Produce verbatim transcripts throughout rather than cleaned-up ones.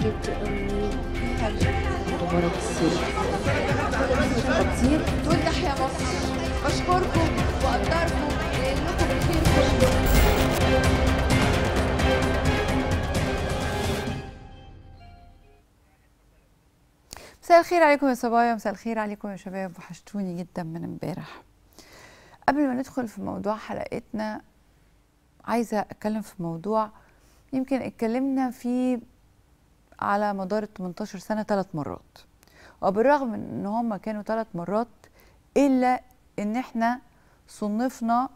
جدا مبارك السيرة خطير. تقول تحيا مصر، بشكركم وأقدركم لأنكم بخير وشكرا. مساء الخير عليكم يا صبايا، مساء الخير عليكم يا شباب، وحشتوني جدا من امبارح. قبل ما ندخل في موضوع حلقتنا عايزه اتكلم في موضوع يمكن اتكلمنا فيه على مدار تمنتاشر سنه ثلاث مرات، وبالرغم من ان هم كانوا ثلاث مرات الا ان احنا صنفنا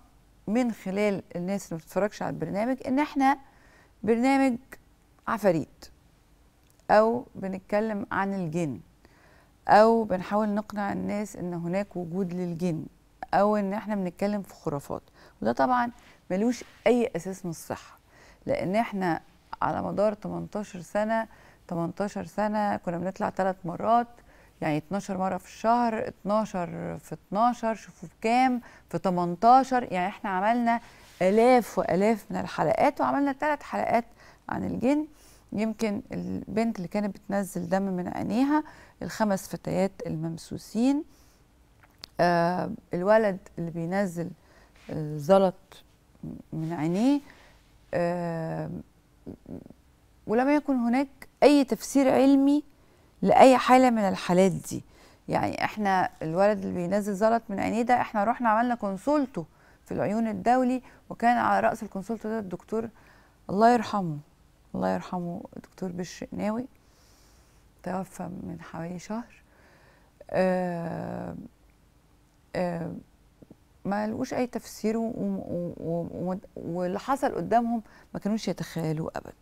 من خلال الناس اللي ما بتتفرجش على البرنامج ان احنا برنامج عفاريت او بنتكلم عن الجن او بنحاول نقنع الناس ان هناك وجود للجن او ان احنا بنتكلم في خرافات، وده طبعا ملوش اي اساس من الصحه، لان احنا على مدار تمنتاشر سنه تمنتاشر سنه كنا بنطلع ثلاث مرات، يعني اتناشر مره في الشهر، اتناشر في اتناشر، شوفوا بكام في تمنتاشر، يعني احنا عملنا الاف والاف من الحلقات، وعملنا ثلاث حلقات عن الجن. يمكن البنت اللي كانت بتنزل دم من عينيها، الخمس فتيات الممسوسين، آه الولد اللي بينزل آه زلط من عينيه، آه ولم يكن هناك أي تفسير علمي لأي حالة من الحالات دي. يعني احنا الولد اللي بينزل زلط من عينيه ده احنا رحنا عملنا كونسولتو في العيون الدولي، وكان على رأس الكونسولتو ده الدكتور الله يرحمه الله يرحمه دكتور بشر قناوي، توفى من حوالي شهر. آآ آآ ما لقوش اي تفسير، واللي حصل قدامهم ما كانوش يتخيلوه ابدا.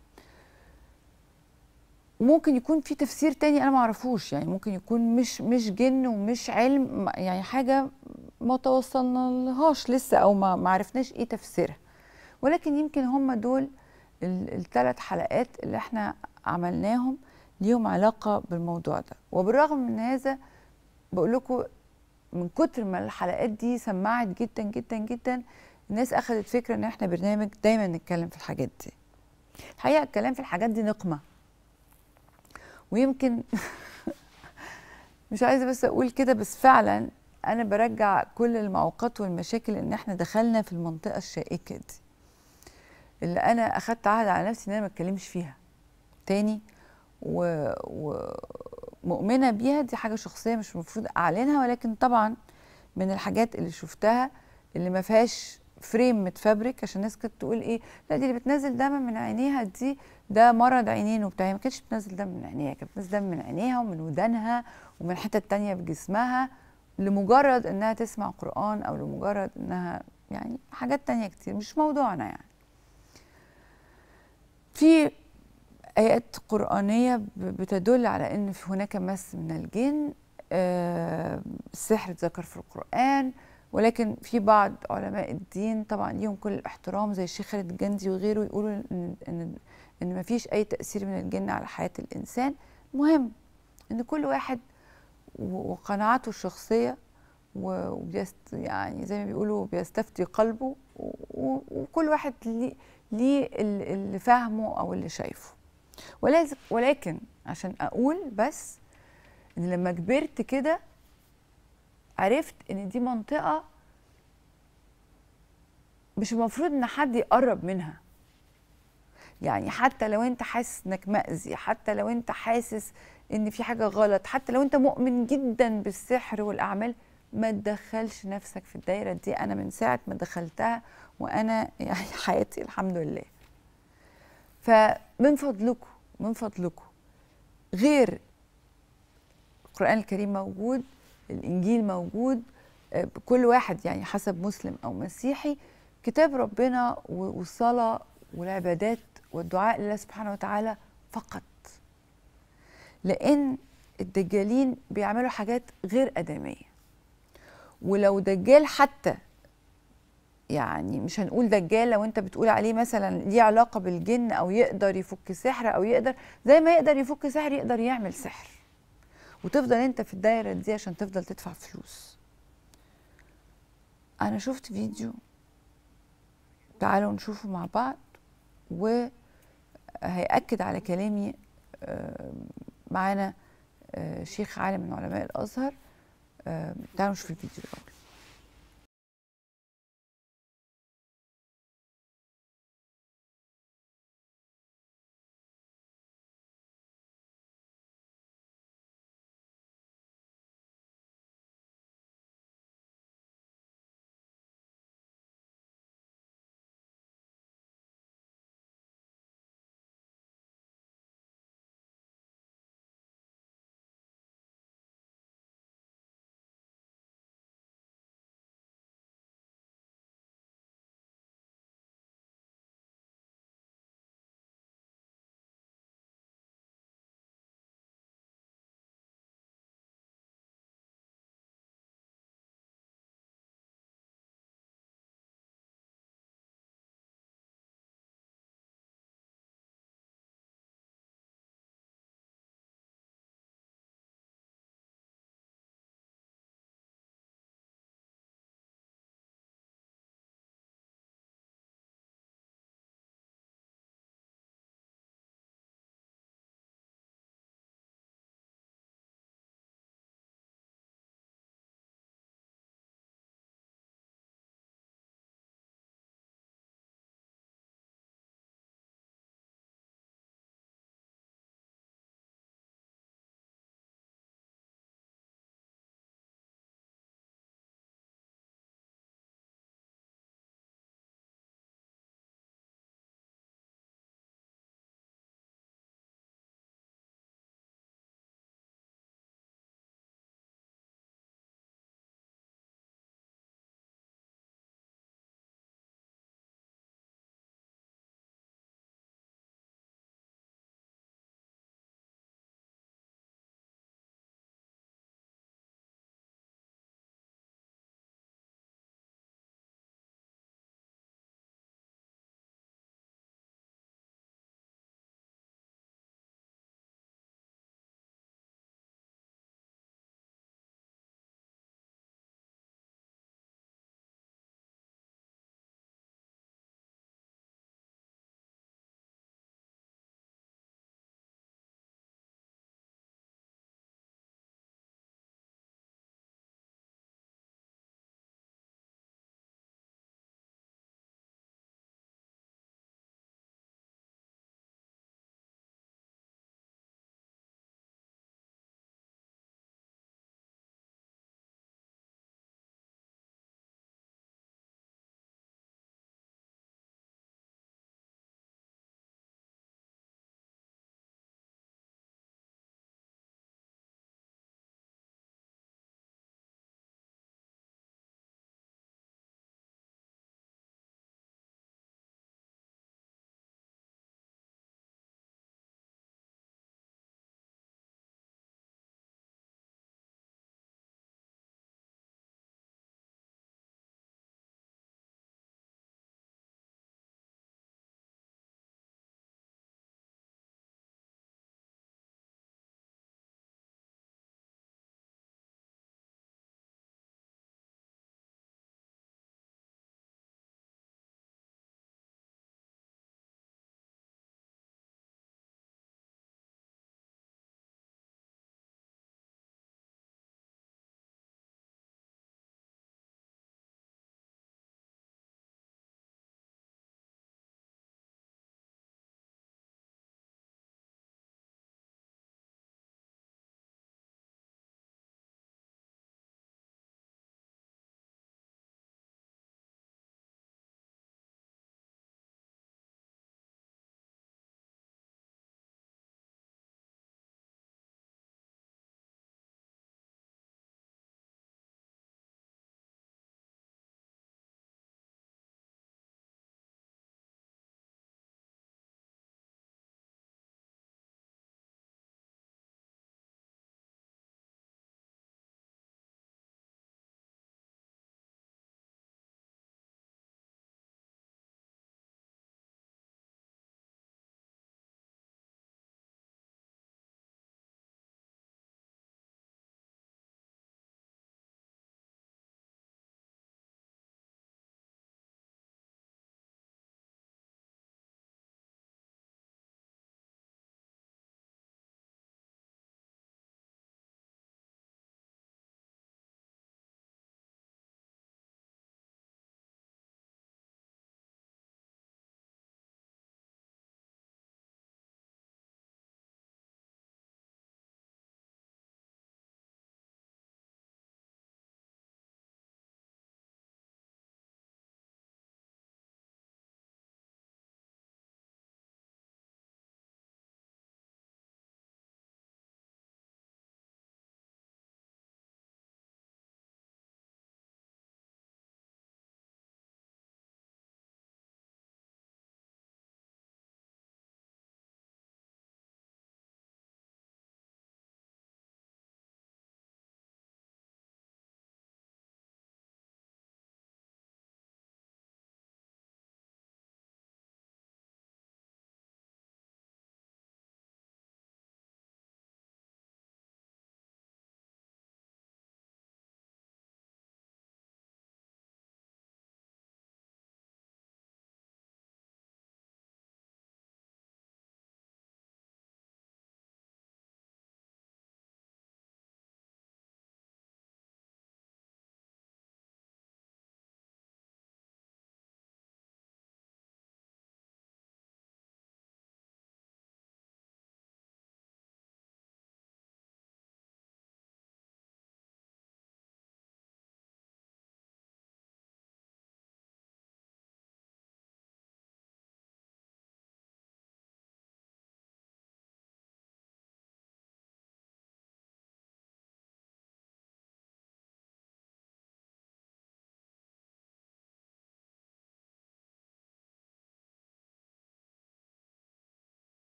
ممكن يكون في تفسير تاني انا ما اعرفوش، يعني ممكن يكون مش مش جن ومش علم، يعني حاجه ما توصلنا لهاش لسه او ما عرفناش ايه تفسيرها، ولكن يمكن هم دول الثلاث حلقات اللي احنا عملناهم ليهم علاقه بالموضوع ده. وبالرغم من هذا بقول لكم من كتر ما الحلقات دي سمعت جدا جدا جدا، الناس اخذت فكره ان احنا برنامج دايما نتكلم في الحاجات دي. الحقيقه الكلام في الحاجات دي نقمه، ويمكن مش عايزه بس اقول كده، بس فعلا انا برجع كل المعوقات والمشاكل ان احنا دخلنا في المنطقه الشائكه دي، اللي انا اخدت عهد على نفسي ان انا ما اتكلمش فيها تاني، ومؤمنه بيها. دي حاجه شخصيه مش المفروض اعلنها، ولكن طبعا من الحاجات اللي شفتها اللي ما فيهاش فريم متفبرك، عشان الناس كانت تقول ايه لا دي اللي بتنزل دم من عينيها دي ده مرض عينين وبتاع، ما كانتش بتنزل دم من عينيها، كانت بتنزل دم من عينيها ومن ودانها ومن حته تانية في جسمها لمجرد انها تسمع قران او لمجرد انها يعني حاجات تانية كتير مش موضوعنا. يعني في آيات قرآنية بتدل على أن في هناك مس من الجن، السحر اتذكر في القرآن، ولكن في بعض علماء الدين طبعا ليهم كل الاحترام زي الشيخ خالد الجندي وغيره يقولوا إن, إن, إن مفيش أي تأثير من الجن على حياة الإنسان. مهم أن كل واحد وقناعاته الشخصية وبيست يعني زي ما بيقولوا بيستفتي قلبه، وكل واحد ليه ليه اللي فاهمه او اللي شايفه. ولازم ولكن عشان اقول بس ان لما كبرت كده عرفت ان دي منطقه مش المفروض ان حد يقرب منها، يعني حتى لو انت حاسس انك مأذي، حتى لو انت حاسس ان في حاجه غلط، حتى لو انت مؤمن جدا بالسحر والاعمال، ما تدخلش نفسك في الدايره دي. انا من ساعه ما دخلتها وانا يعني حياتي الحمد لله. فمن فضلكم من فضلكم غير القرآن الكريم موجود، الانجيل موجود، كل واحد يعني حسب مسلم او مسيحي كتاب ربنا والصلاه والعبادات والدعاء لله سبحانه وتعالى فقط، لان الدجالين بيعملوا حاجات غير ادميه. ولو دجال حتى يعني مش هنقول دجال لو انت بتقول عليه مثلا ليه علاقه بالجن او يقدر يفك سحر او يقدر زي ما يقدر يفك سحر يقدر يعمل سحر، وتفضل انت في الدايره دي عشان تفضل تدفع فلوس. انا شفت فيديو تعالوا نشوفه مع بعض وهيأكد على كلامي معانا شيخ عالم من علماء الازهر. تعالوا نشوف الفيديو الاول.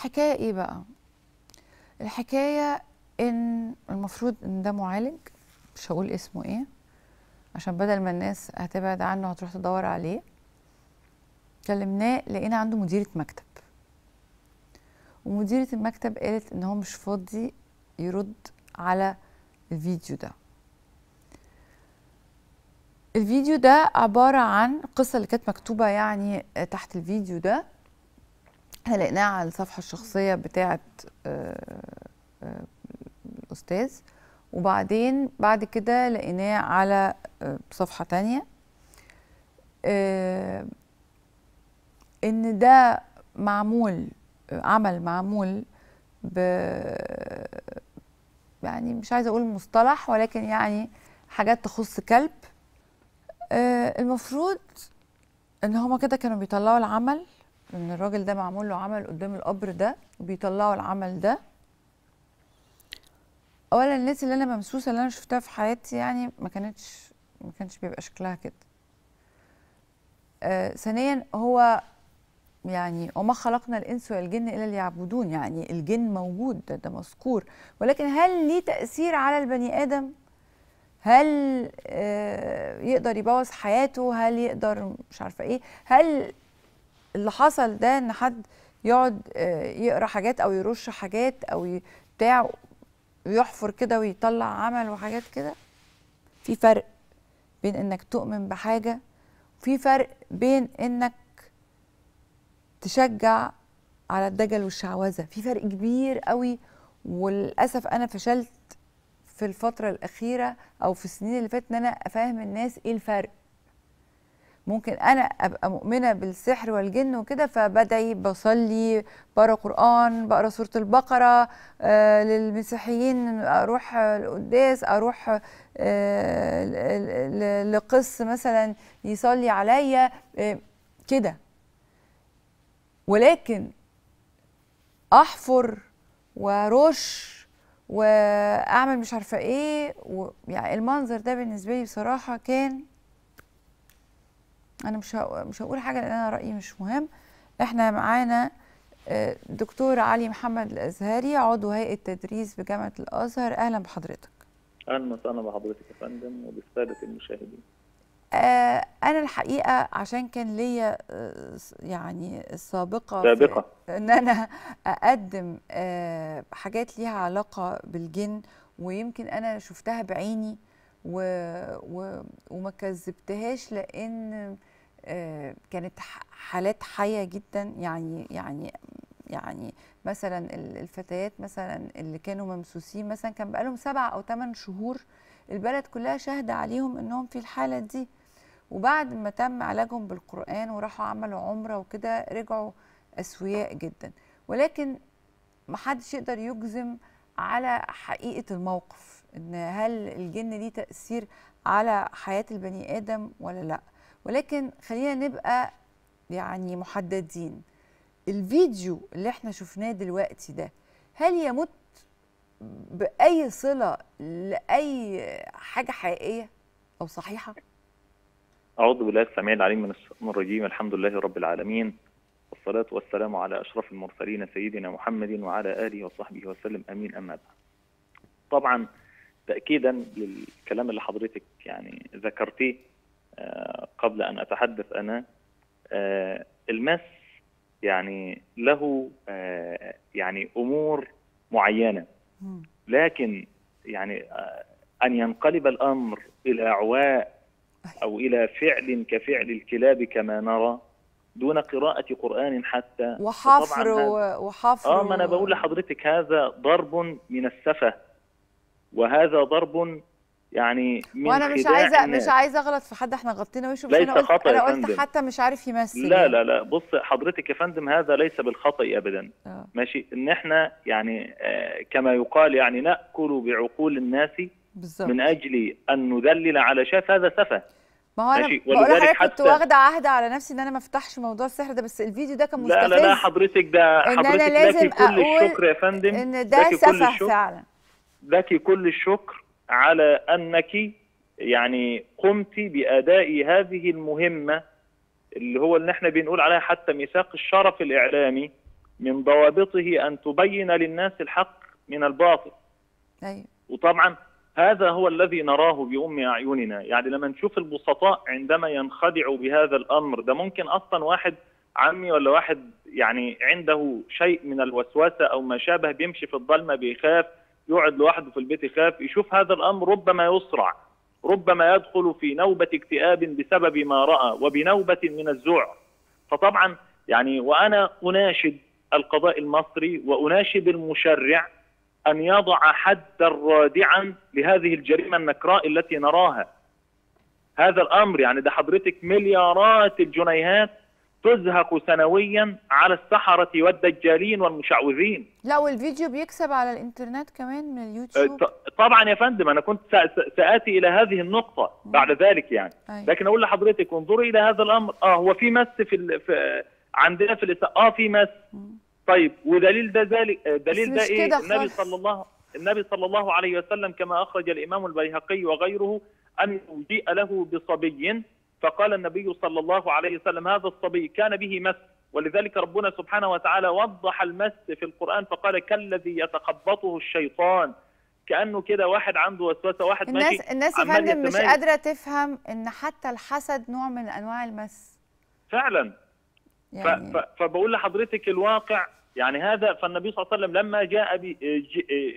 الحكايه ايه بقى؟ الحكايه ان المفروض ان ده معالج، مش هقول اسمه ايه عشان بدل ما الناس هتبعد عنه هتروح تدور عليه. كلمناه لقينا عنده مديره مكتب، ومديره المكتب قالت ان هو مش فاضي يرد على الفيديو ده. الفيديو ده عباره عن قصه اللي كانت مكتوبه يعني تحت الفيديو ده، احنا لقيناها على الصفحه الشخصيه بتاعه الاستاذ، وبعدين بعد كده لقيناه على صفحه تانية ان ده معمول عمل معمول ب يعني مش عايزه اقول مصطلح ولكن يعني حاجات تخص كلب. المفروض ان هما كده كانوا بيطلعوا العمل، ان الراجل ده معمول له عمل قدام القبر ده وبيطلعوا العمل ده. اولا الناس اللي انا ممسوسه اللي انا شفتها في حياتي يعني ما كانتش ما كانش بيبقى شكلها كده. آه ثانيا هو يعني وما خلقنا الانس والجن الا ليعبدون، يعني الجن موجود ده, ده مذكور، ولكن هل ليه تاثير على البني ادم؟ هل آه يقدر يبوظ حياته؟ هل يقدر مش عارفه ايه؟ هل اللي حصل ده ان حد يقعد آه يقرا حاجات او يرش حاجات او بتاع ويحفر كده ويطلع عمل وحاجات كده؟ في فرق بين انك تؤمن بحاجه وفي فرق بين انك تشجع على الدجل والشعوذه، في فرق كبير قوي. وللاسف انا فشلت في الفتره الاخيره او في السنين اللي فاتت ان انا افهم الناس ايه الفرق. ممكن انا ابقى مؤمنه بالسحر والجن وكده فبدعي، بصلي، بقرا قران، بقرا سوره البقره، آه للمسيحيين اروح القداس، اروح آه لقس مثلا يصلي عليا آه كده، ولكن احفر وارش واعمل مش عارفه ايه و... يعني المنظر ده بالنسبه لي بصراحه كان، انا مش ه... مش هقول حاجه لان انا رايي مش مهم. احنا معانا دكتور علي محمد الأزهاري عضو هيئه تدريس بجامعه الازهر، اهلا بحضرتك. اهلا وسهلا بحضرتك يا فندم وبالساده المشاهدين. آه انا الحقيقه عشان كان ليا آه يعني السابقه سابقه ان انا اقدم آه حاجات ليها علاقه بالجن، ويمكن انا شفتها بعيني و و وما كذبتهاش لان آه كانت حالات حيه جدا. يعني يعني يعني مثلا الفتيات مثلا اللي كانوا ممسوسين مثلا كان بقالهم سبع او ثمان شهور البلد كلها شاهده عليهم انهم في الحاله دي، وبعد ما تم علاجهم بالقرآن وراحوا عملوا عمرة وكده رجعوا أسوياء جدا، ولكن محدش يقدر يجزم على حقيقة الموقف ان هل الجن ليه تأثير على حياة البني آدم ولا لا. ولكن خلينا نبقى يعني محددين، الفيديو اللي احنا شفناه دلوقتي ده هل يمت بأي صلة لأي حاجة حقيقية أو صحيحة؟ أعوذ بالله السميع العليم من الشيطان الرجيم. الحمد لله رب العالمين والصلاة والسلام على أشرف المرسلين سيدنا محمد وعلى آله وصحبه وسلم، أمين. أما بعد، طبعا تأكيدا للكلام اللي حضرتك يعني ذكرتيه قبل أن أتحدث أنا، المس يعني له يعني أمور معينة، لكن يعني أن ينقلب الأمر إلى أعواء أو إلى فعل كفعل الكلاب كما نرى دون قراءة قرآن حتى وحفر وحفر آه ما أنا بقول لحضرتك هذا ضرب من السفة، وهذا ضرب يعني من وأنا مش عايزة مش عايزة أغلط في حد، إحنا غطينا وشه، بس أنا قلت, أنا قلت حتى مش عارف يمثل. لا لا لا بص حضرتك يا فندم، هذا ليس بالخطأ أبدا آه. ماشي، إن إحنا يعني آه كما يقال يعني نأكل بعقول الناس بالزبط. من أجل أن ندلل على شاف، هذا سفه. ما هو أنا بقول لحضرتك كنت واخدة عهد على نفسي إن أنا ما أفتحش موضوع السحر ده، بس الفيديو ده كان مستفز. لا لا لا حضرتك ده حضرتك إن أنا لازم لكي أقول كل الشكر يا فندم، إن ده سفه فعلا. لكي كل الشكر على أنك يعني قمت بأداء هذه المهمة اللي هو اللي إحنا بنقول عليها حتى ميثاق الشرف الإعلامي من ضوابطه أن تبين للناس الحق من الباطل. أيوة. وطبعا هذا هو الذي نراه بأم أعيننا، يعني لما نشوف البسطاء عندما ينخدعوا بهذا الأمر ده، ممكن أصلا واحد عمي ولا واحد يعني عنده شيء من الوسوسة أو ما شابه، بيمشي في الظلمة بيخاف، يقعد لوحده في البيت يخاف، يشوف هذا الأمر ربما يسرع، ربما يدخل في نوبة اكتئاب بسبب ما رأى وبنوبة من الذعر. فطبعا يعني وأنا أناشد القضاء المصري وأناشد المشرع أن يضع حدا رادعا لهذه الجريمة النكراء التي نراها. هذا الأمر يعني ده حضرتك مليارات الجنيهات تزهق سنويا على السحرة والدجالين والمشعوذين. لا والفيديو بيكسب على الإنترنت كمان من اليوتيوب. طبعا يا فندم أنا كنت سآتي إلى هذه النقطة بعد ذلك يعني، لكن أقول لحضرتك انظري إلى هذا الأمر. آه هو في مس في, في عندنا في الإساءة، آه في مس. طيب ودليل ده ذلك دليل ده إيه؟ النبي صلى الله النبي صلى الله عليه وسلم كما أخرج الإمام البيهقي وغيره أن جيء له بصبي فقال النبي صلى الله عليه وسلم هذا الصبي كان به مس، ولذلك ربنا سبحانه وتعالى وضح المس في القرآن فقال كالذي يتخبطه الشيطان، كأنه كده واحد عنده وسوسة، واحد الناس ماشي. الناس يا فندم مش قادرة تفهم إن حتى الحسد نوع من أنواع المس فعلا يعني. فبقول لحضرتك الواقع يعني هذا. فالنبي صلى الله عليه وسلم لما جاء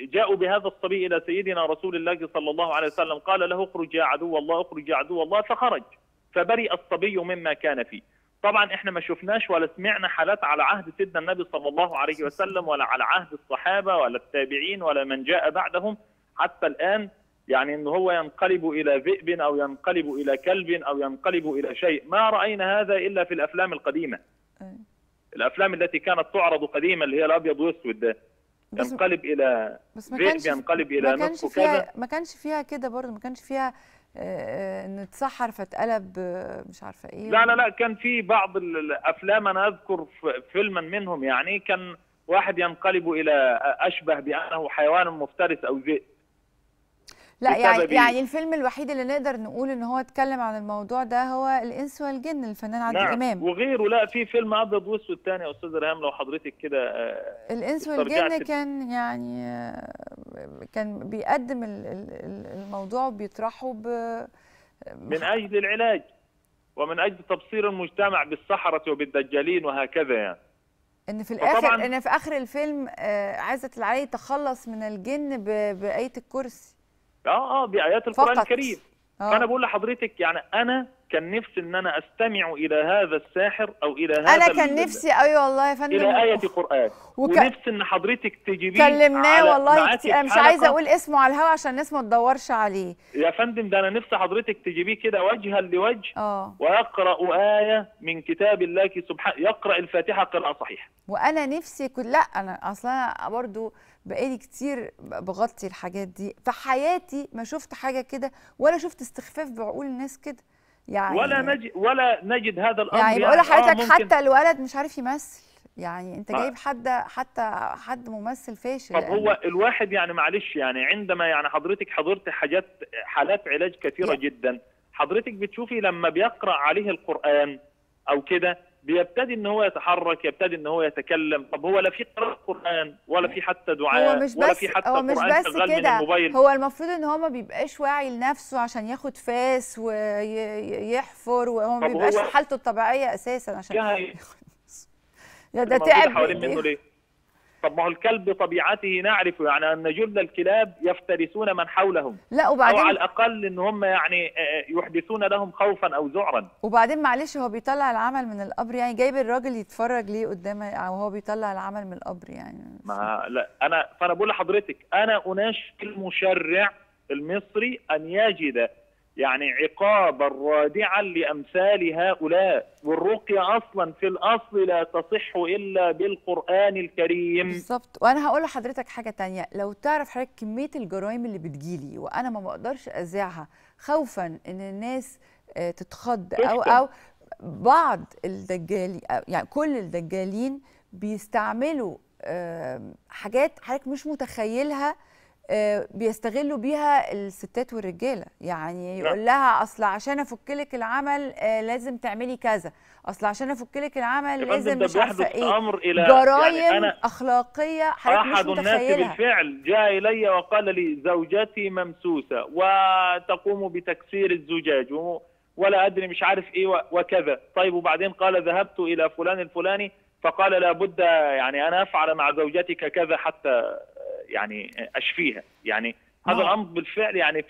جاءوا بهذا الصبي إلى سيدنا رسول الله صلى الله عليه وسلم قال له اخرج يا عدو الله، اخرج يا عدو الله، فخرج فبرئ الصبي مما كان فيه. طبعا احنا ما شفناش ولا سمعنا حالات على عهد سيدنا النبي صلى الله عليه وسلم ولا على عهد الصحابه ولا التابعين ولا من جاء بعدهم حتى الان، يعني ان هو ينقلب الى ذئب او ينقلب الى كلب او ينقلب الى شيء، ما راينا هذا الا في الافلام القديمه. الافلام التي كانت تعرض قديما اللي هي الابيض والاسود ده، ينقلب الى ذئب ينقلب الى نصف كذا. ما كانش فيها كده برضه، ما كانش فيها انه اتسحر فاتقلب مش عارفه ايه. لا لا لا كان في بعض الافلام، انا اذكر فيلما منهم يعني كان واحد ينقلب الى اشبه بانه حيوان مفترس او ذئب. لا يعني يعني الفيلم الوحيد اللي نقدر نقول ان هو اتكلم عن الموضوع ده هو الانس والجن الفنان عادل امام. نعم وغيره. لا في فيلم ابيض واسود ثاني يا استاذه ريهام لو حضرتك كده. الانس والجن كان يعني كان بيقدم الموضوع وبيطرحه ب من اجل العلاج ومن اجل تبصير المجتمع بالسحره وبالدجالين وهكذا يعني. ان في الاخر ان في اخر الفيلم عزت العلي يتخلص من الجن بآية الكرسي. اه اه بآيات القرآن الكريم. آه. فأنا بقول لحضرتك يعني أنا كان نفسي إن أنا أستمع إلى هذا الساحر أو إلى هذا أنا كان نفسي أيوه والله يا فندم إلى آية قرآن وك... ونفسي إن حضرتك تجيبيه كلمناه والله كتير. أنا مش عايزة أقول اسمه على الهوا عشان اسمه ما تدورش عليه يا فندم، ده أنا نفسي حضرتك تجيبيه كده وجها لوجه. آه. ويقرأ آية من كتاب الله سبحانه، يقرأ الفاتحة قراءة صحيحة. وأنا نفسي كنت لا أنا أصلا برضو بقالي كتير بغطي الحاجات دي، في حياتي ما شفت حاجه كده ولا شفت استخفاف بعقول الناس كده يعني، ولا نجد ولا نجد هذا الامر يعني. بقول لحضرتك آه حتى الولد مش عارف يمثل يعني، انت جايب حد حتى حد ممثل فاشل. طب هو يعني الواحد يعني معلش يعني عندما يعني حضرتك حضرت حاجات حالات علاج كثيره جدا، حضرتك بتشوفي لما بيقرأ عليه القرآن او كده بيبتدي ان هو يتحرك، يبتدي ان هو يتكلم. طب هو لا في قراءة قرآن ولا في حتى دعاء ولا في حتى قرآن شغال من الموبايل. هو المفروض ان هو ما بيبقاش واعي لنفسه عشان ياخد فاس ويحفر، وهو ما بيبقاش في حالته الطبيعيه اساسا عشان ده ده تعب حوالين منه ليه؟ طب ما هو الكلب بطبيعته نعرف يعني ان جل الكلاب يفترسون من حولهم. لا وبعدين او على الاقل ان هم يعني يحدثون لهم خوفا او ذعرا. وبعدين معلش هو بيطلع العمل من القبر يعني، جايب الراجل يتفرج ليه قدامه وهو بيطلع العمل من القبر يعني؟ ما لا انا فانا بقول لحضرتك انا اناشد المشرع المصري ان يجد يعني عقابا رادعا لامثال هؤلاء. والرقيه اصلا في الاصل لا تصح الا بالقران الكريم. بالظبط. وانا هقول لحضرتك حاجه ثانيه، لو تعرف حضرتك كميه الجرائم اللي بتجيلي وانا ما بقدرش اذاعها خوفا ان الناس تتخض او او بعض الدجالين يعني كل الدجالين بيستعملوا حاجات حضرتك مش متخيلها بيستغلوا بيها الستات والرجاله، يعني يقول لها اصل عشان افكلك العمل لازم تعملي كذا، اصل عشان افكلك العمل لازم مش عارفه ايه، جرايم يعني اخلاقيه حضرتك مش متخيلها. احد الناس بالفعل جاء الي وقال لي زوجتي ممسوسه وتقوم بتكسير الزجاج ولا ادري مش عارف ايه وكذا. طيب وبعدين قال ذهبت الى فلان الفلاني فقال لابد يعني انا افعل مع زوجتك كذا حتى يعني اشفيها. يعني هذا الامر بالفعل يعني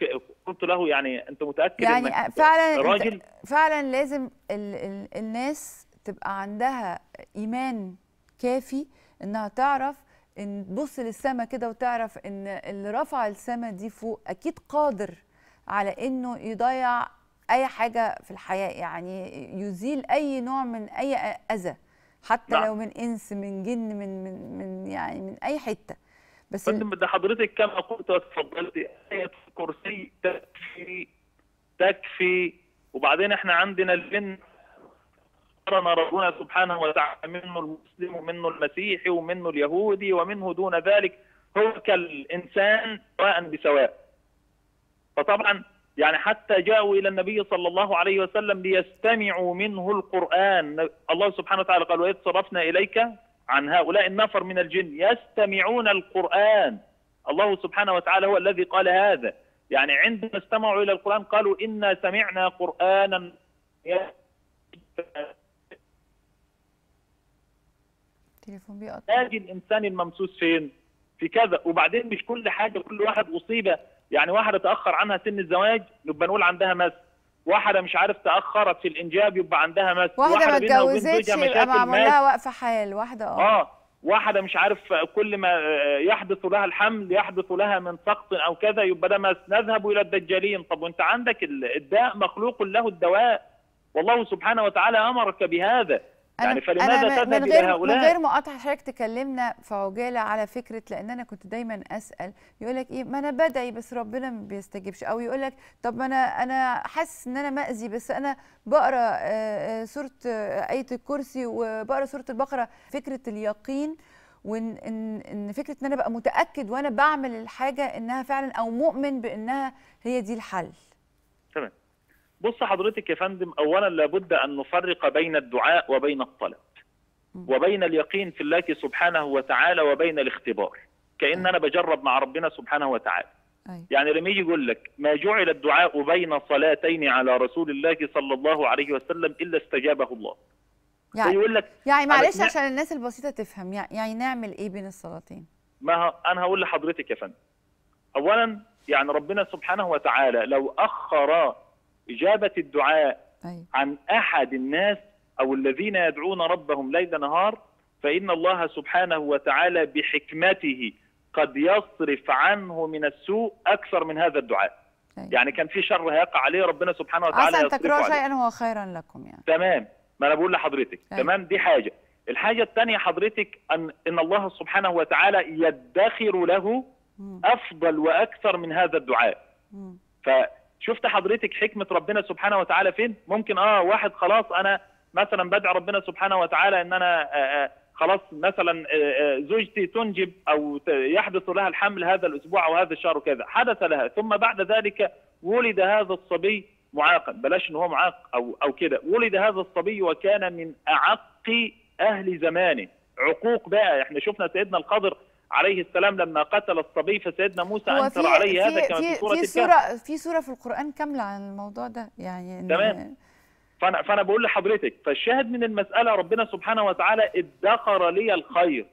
قلت له يعني انت متاكد يعني إنك فعلا راجل؟ فعلا لازم ال ال الناس تبقى عندها ايمان كافي انها تعرف ان تبص للسما كده وتعرف ان اللي رفع السما دي فوق اكيد قادر على انه يضيع اي حاجه في الحياه، يعني يزيل اي نوع من اي اذى حتى نعم. لو من انس من جن من من, من يعني من اي حته. بس ده حضرتك كما قلت وتفضلتي آية الكرسي تكفي تكفي. وبعدين احنا عندنا الجن أمرنا ربنا سبحانه وتعالى منه المسلم ومنه المسيحي ومنه اليهودي ومنه دون ذلك، هو كالإنسان سواء بسواء. فطبعا يعني حتى جاءوا إلى النبي صلى الله عليه وسلم ليستمعوا منه القرآن. الله سبحانه وتعالى قال وإذ صرفنا إليك عن هؤلاء النفر من الجن يستمعون القرآن. الله سبحانه وتعالى هو الذي قال هذا، يعني عندما استمعوا إلى القرآن قالوا إنا سمعنا قرآنا. تاج الإنسان الممسوس فين؟ في كذا. وبعدين مش كل حاجة كل واحد أصيبة، يعني واحدة تأخر عنها سن الزواج نبقى نقول عندها مس، واحدة مش عارف تأخرت في الإنجاب يبقى عندها مس، واحدة ما اتجوزتش يبقى معمول لها وقفة حال، واحدة اه اه واحدة مش عارف كل ما يحدث لها الحمل يحدث لها من سقط أو كذا يبقى ده مس. نذهب إلى الدجالين. طب وأنت عندك الداء مخلوق له الدواء، والله سبحانه وتعالى أمرك بهذا. يعني فلماذا تذهب إلى هؤلاء؟ من غير مقاطعة حضرتك تكلمنا في عجالة على فكرة، لأن أنا كنت دايما أسأل يقول لك إيه ما أنا بدعي بس ربنا ما بيستجيبش، أو يقول لك طب ما أنا أنا حاسس إن أنا مأذي بس أنا بقرأ سورة آية الكرسي وبقرأ سورة البقرة. فكرة اليقين وإن إن فكرة إن أنا بقى متأكد وأنا بعمل الحاجة إنها فعلا أو مؤمن بإنها هي دي الحل. تمام. بص حضرتك يا فندم، أولا لابد أن نفرق بين الدعاء وبين الطلب وبين اليقين في الله سبحانه وتعالى وبين الاختبار. كأن أنا بجرب مع ربنا سبحانه وتعالى. يعني لما يجي يقول لك ما جعل الدعاء بين صلاتين على رسول الله صلى الله عليه وسلم إلا استجابه الله. يعني يقول لك يعني معلش عشان الناس البسيطة تفهم، يعني نعمل إيه بين الصلاتين؟ ما أنا هقول لحضرتك يا فندم. أولا يعني ربنا سبحانه وتعالى لو أخر إجابة الدعاء أي. عن أحد الناس أو الذين يدعون ربهم ليل نهار فإن الله سبحانه وتعالى بحكمته قد يصرف عنه من السوء أكثر من هذا الدعاء. أي. يعني كان في شر هيقع عليه ربنا سبحانه وتعالى يصرفه. عسى أن تكرهوا شيئا هو خيرا لكم. يعني تمام، ما أنا بقول لحضرتك. أي. تمام، دي حاجة. الحاجة الثانية حضرتك أن إن الله سبحانه وتعالى يدخر له م. أفضل وأكثر من هذا الدعاء. م. ف شفت حضرتك حكمة ربنا سبحانه وتعالى فين؟ ممكن اه واحد خلاص انا مثلا بدعي ربنا سبحانه وتعالى ان انا آآ آآ خلاص مثلا آآ آآ زوجتي تنجب او يحدث لها الحمل هذا الاسبوع او هذا الشهر وكذا، حدث لها، ثم بعد ذلك ولد هذا الصبي معاقا، بلاش ان هو معاق او او كده، ولد هذا الصبي وكان من اعق اهل زمانه، عقوق بقى. احنا شفنا سيدنا الخضر عليه السلام لما قتل الصبي فسيدنا موسى انكر عليه هذا كما في سورة الكهف. في سورة في القرآن كاملة عن الموضوع ده يعني. تمام. فانا فانا بقول لحضرتك فالشاهد من المسألة ربنا سبحانه وتعالى ادخر لي الخير.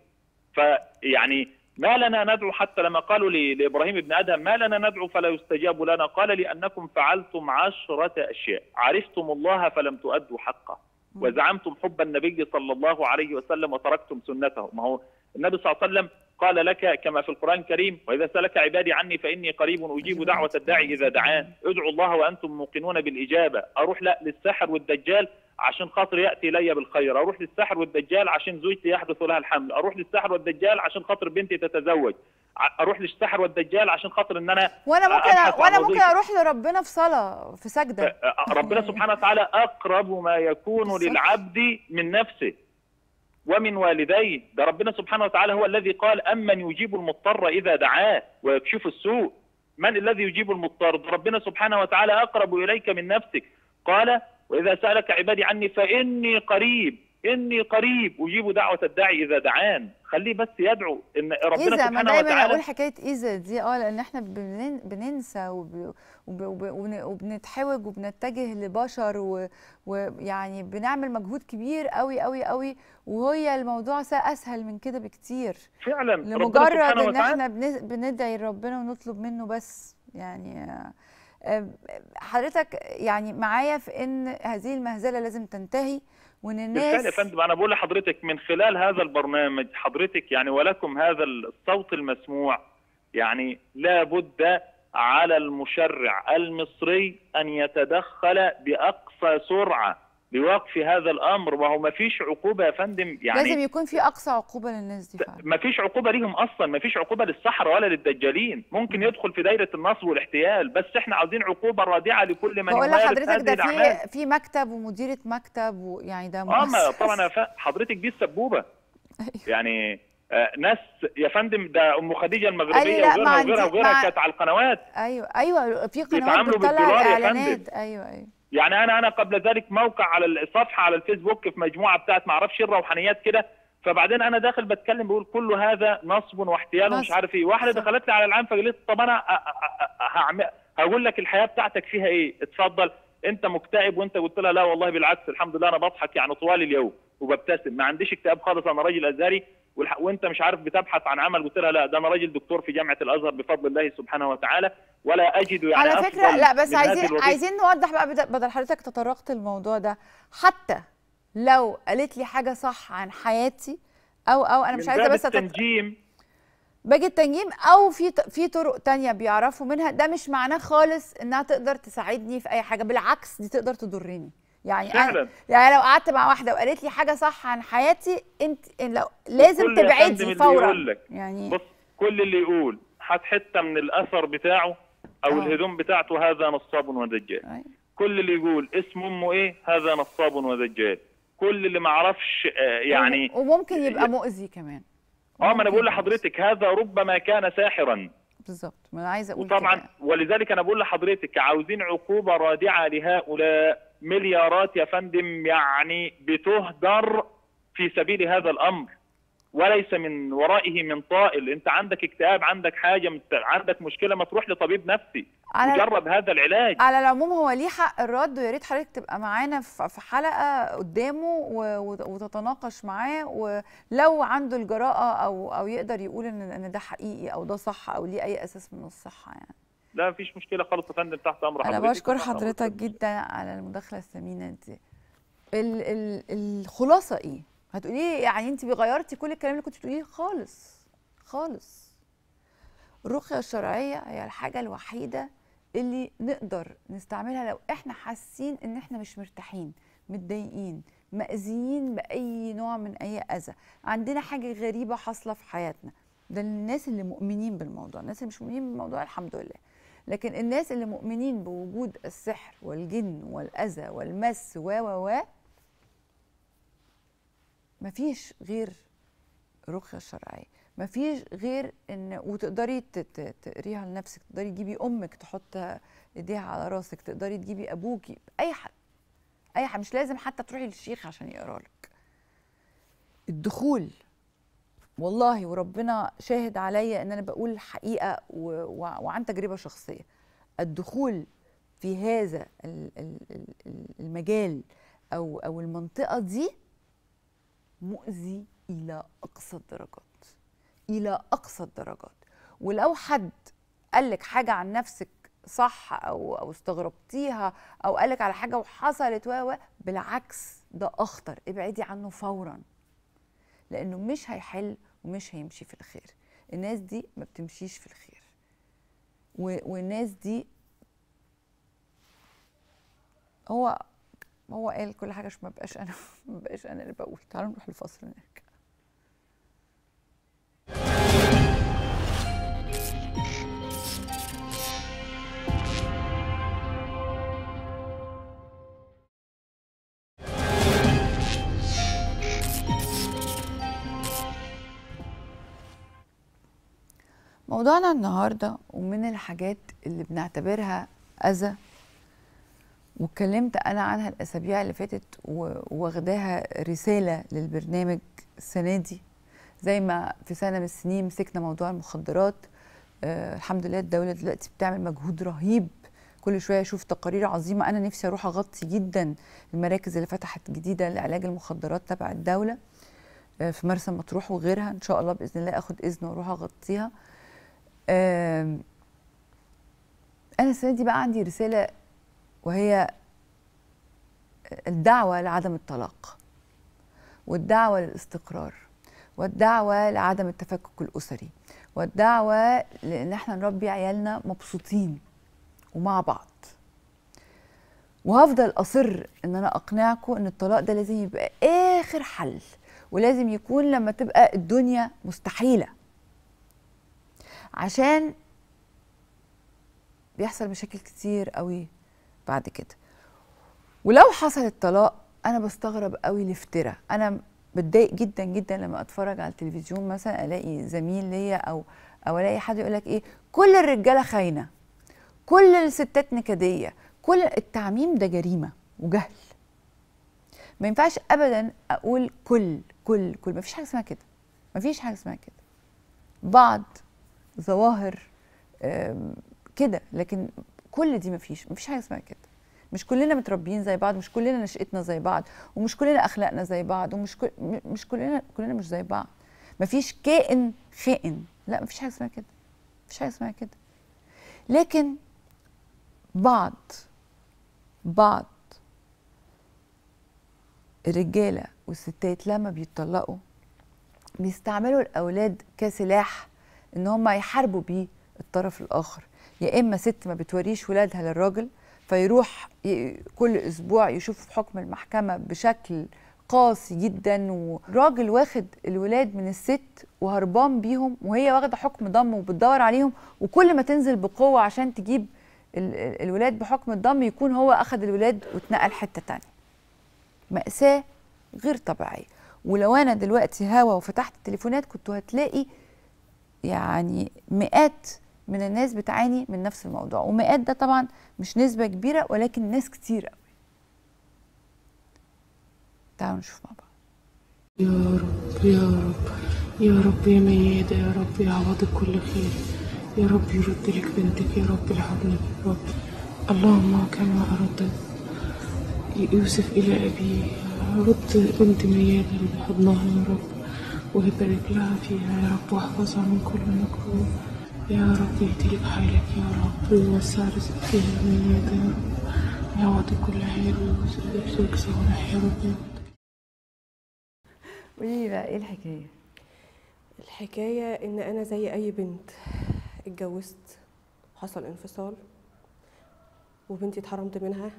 فيعني ما لنا ندعو، حتى لما قالوا لابراهيم ابن ادهم ما لنا ندعو فلا يستجاب لنا قال لانكم فعلتم عشرة اشياء، عرفتم الله فلم تؤدوا حقه، وزعمتم حب النبي صلى الله عليه وسلم وتركتم سنته. ما هو النبي صلى الله عليه وسلم قال لك كما في القرآن الكريم وإذا سألك عبادي عني فإني قريب أجيب دعوة الداعي إذا دعان ادعوا الله وأنتم موقنون بالإجابة. أروح لا للسحر والدجال عشان خاطر يأتي إلي بالخير، أروح للسحر والدجال عشان زوجتي يحدث لها الحمل، أروح للسحر والدجال عشان خاطر بنتي تتزوج، أروح للسحر والدجال عشان خاطر إن أنا وأنا ممكن وأنا ممكن أروح لربنا في صلاة في سجدة. ربنا سبحانه وتعالى أقرب ما يكون للعبد من نفسه. ومن والديه. ده ربنا سبحانه وتعالى هو الذي قال أمن يجيب المضطر إذا دعاه ويكشف السوء. من الذي يجيب المضطر؟ ده ربنا سبحانه وتعالى أقرب إليك من نفسك. قال وإذا سألك عبادي عني فإني قريب إني قريب أجيب دعوة الداعي إذا دعان. خليه بس يدعو. إن ربنا سبحانه وتعالى إذا. دايما أقول حكاية إذا دي أه لأن إحنا بننسى وب... وب... وب... وبنتحوج وبنتجه لبشر ويعني و... بنعمل مجهود كبير قوي قوي قوي، وهي الموضوع أسهل من كده بكتير فعلا، لمجرد إن إحنا بن... بندعي لربنا ونطلب منه بس. يعني حضرتك يعني معايا في إن هذه المهزلة لازم تنتهي وان الناس. بالفعل يا فندم، انا بقول لحضرتك من خلال هذا البرنامج حضرتك يعني ولكم هذا الصوت المسموع، يعني لابد على المشرع المصري ان يتدخل باقصى سرعه لوقف هذا الامر. وهو ما فيش عقوبه يا فندم، يعني لازم يكون في اقصى عقوبه للناس دي. ما فيش عقوبه ليهم اصلا، ما فيش عقوبه للصحراء ولا للدجالين، ممكن يدخل في دايره النصب والاحتيال، بس احنا عاوزين عقوبه رادعه لكل من يمارس هذه الأعمال. بقول لحضرتك ده في في مكتب ومديره مكتب ويعني ده مؤسس. اه طبعا حضرتك دي السبوبه. يعني آه ناس يا فندم، ده ام خديجه المغربيه وغيرها وغيرها وغيرها كانت على القنوات. ايوه ايوه في قنوات بتطلع اعلانات. ايوه ايوه يعني انا انا قبل ذلك موقع على الصفحه على الفيسبوك في مجموعه بتاعت ما اعرفش الروحانيات كده، فبعدين انا داخل بتكلم بقول كل هذا نصب واحتيال ومش عارف ايه، واحده دخلت لي على العام فقالت طب انا هعمل هقول لك الحياه بتاعتك فيها ايه، اتفضل انت مكتئب، وانت قلت لها لا والله بالعكس الحمد لله انا بضحك يعني طوال اليوم وببتسم، ما عنديش اكتئاب خالص انا راجل ازهري، وانت مش عارف بتبحث عن عمل، قلت لها لا ده انا راجل دكتور في جامعه الازهر بفضل الله سبحانه وتعالى ولا اجد يعني على فكره. لا بس عايزين عايزين نوضح بقى بدل حضرتك تطرقت الموضوع ده، حتى لو قالت لي حاجه صح عن حياتي او او انا مش عايزه بس التنجيم باجي التنجيم او في في طرق ثانيه بيعرفوا منها، ده مش معناه خالص انها تقدر تساعدني في اي حاجه، بالعكس دي تقدر تضرني. يعني أنا يعني لو قعدت مع واحده وقالت لي حاجه صح عن حياتي انت لو لازم تبعدي فورا. يعني بص كل اللي يقول حط حته من الاثر بتاعه او آه. الهدوم بتاعته هذا نصاب ودجال. آه. كل اللي يقول اسم امه ايه هذا نصاب ودجال. كل اللي ما اعرفش آه يعني وممكن يبقى مؤذي كمان. اه ما انا بقول لحضرتك هذا ربما كان ساحرا. بالظبط ما انا عايزه اقول طبعا كده. ولذلك انا بقول لحضرتك عاوزين عقوبه رادعه لهؤلاء. مليارات يا فندم يعني بتهدر في سبيل هذا الامر، وليس من ورائه من طائل. انت عندك اكتئاب، عندك حاجه، عندك مشكله، ما تروح لطبيب نفسي وجرب هذا العلاج. على العموم هو ليه حق الرد، ويا ريت حضرتك تبقى معانا في حلقه قدامه وتتناقش معاه، ولو عنده الجراءه او او يقدر يقول ان ان ده حقيقي او ده صح او ليه اي اساس من الصحه. يعني لا مفيش مشكله خالص يا فندم، تحت امر حضرتك. انا بشكر حضرتك جدا على المداخله الثمينه دي. ال ال الخلاصه ايه؟ هتقولي يعني انت غيرتي كل الكلام اللي كنت بتقوليه خالص خالص. الرقيه الشرعيه هي الحاجه الوحيده اللي نقدر نستعملها لو احنا حاسين ان احنا مش مرتاحين، متضايقين، مأذيين باي نوع من اي اذى، عندنا حاجه غريبه حاصله في حياتنا. ده الناس اللي مؤمنين بالموضوع، الناس اللي مش مؤمنين بالموضوع الحمد لله. لكن الناس اللي مؤمنين بوجود السحر والجن والاذى والمس و و و مفيش غير رقيه شرعيه، مفيش غير ان وتقدري تقريها لنفسك، تقدري تجيبي امك تحطها ايديها على راسك، تقدري تجيبي ابوكي، اي حد اي حد، مش لازم حتى تروحي للشيخ عشان يقرا لك. الدخول والله وربنا شاهد عليا ان انا بقول الحقيقه وعن تجربه شخصيه، الدخول في هذا المجال او او المنطقه دي مؤذي الى اقصى الدرجات الى اقصى الدرجات. ولو حد قال لك حاجه عن نفسك صح او او استغربتيها او قال لك على حاجه وحصلت و بالعكس ده اخطر، ابعدي عنه فورا لانه مش هيحل ومش هيمشي في الخير. الناس دي ما بتمشيش في الخير، والناس دي هو هو قال كل حاجه، مش ما بقاش انا ما بقاش انا اللي بقول. تعالوا نروح الفصل ونرجع. موضوعنا النهارده ومن الحاجات اللي بنعتبرها اذى، واتكلمت انا عنها الاسابيع اللي فاتت وواخداها رساله للبرنامج السنه دي، زي ما في سنه من السنين مسكنا موضوع المخدرات. آه الحمد لله الدوله دلوقتي بتعمل مجهود رهيب، كل شويه اشوف تقارير عظيمه. انا نفسي اروح اغطي جدا المراكز اللي فتحت جديده لعلاج المخدرات تبع الدوله آه في مرسى مطروح وغيرها، ان شاء الله باذن الله اخد اذن واروح اغطيها. آه انا السنه دي بقى عندي رساله، وهي الدعوه لعدم الطلاق، والدعوه للاستقرار، والدعوه لعدم التفكك الاسري، والدعوه لان احنا نربي عيالنا مبسوطين ومع بعض. وهفضل اصر ان انا اقنعكم ان الطلاق ده لازم يبقى اخر حل، ولازم يكون لما تبقى الدنيا مستحيله، عشان بيحصل مشاكل كتير قوي بعد كده. ولو حصل الطلاق انا بستغرب قوي الافتراء. انا بتضايق جدا جدا لما اتفرج على التلفزيون مثلا، الاقي زميل ليا او او الاقي حد يقول لك ايه، كل الرجاله خاينه، كل الستات نكديه، كل التعميم ده جريمه وجهل. ما ينفعش ابدا اقول كل كل كل، ما فيش حاجه اسمها كده، ما فيش حاجه اسمها كده. بعض ظواهر كده، لكن كل دي ما فيش ما فيش حاجه اسمها كده. مش كلنا متربيين زي بعض، مش كلنا نشأتنا زي بعض، ومش كلنا أخلاقنا زي بعض، ومش كل... مش كلنا كلنا مش زي بعض. مفيش كائن خائن، لا مفيش حاجة اسمها كده، مفيش حاجة اسمها كده. لكن بعض بعض الرجالة والستات لما بيتطلقوا بيستعملوا الأولاد كسلاح إن هم يحاربوا بيه الطرف الآخر. يا إما ست ما بتوريش ولادها للراجل، فيروح كل اسبوع يشوف حكم المحكمه بشكل قاسي جدا، وراجل واخد الولاد من الست وهربان بيهم، وهي واخده حكم ضم وبتدور عليهم، وكل ما تنزل بقوه عشان تجيب الولاد بحكم الضم يكون هو اخد الولاد واتنقل حته تانيه. مأساه غير طبيعيه. ولو انا دلوقتي هوا وفتحت التليفونات كنتوا هتلاقي يعني مئات من الناس بتعاني من نفس الموضوع، ومئات ده طبعا مش نسبة كبيرة ولكن ناس كتير قوي. تعالوا نشوف مع بعض. يا رب يا رب يا رب يا ميادة، يا رب يعوضك كل خير، يا رب يرد لك بنتك، يا رب الحضن يا رب. اللهم كما أراد يوسف إلى أبيه، رد بنت ميادة بحضنها يا رب، ويبارك لها فيها يا رب، واحفظها من كل مكروه يا رب، يهديلك حالك يا رب، ويوسع رزقك فيها الميادة يا رب، ويعوضك كل خير، ويوسع رزقك صالح يا رب. قولي لي بقى ايه الحكاية؟ الحكاية إن أنا زي أي بنت اتجوزت، حصل انفصال، وبنتي اتحرمت منها.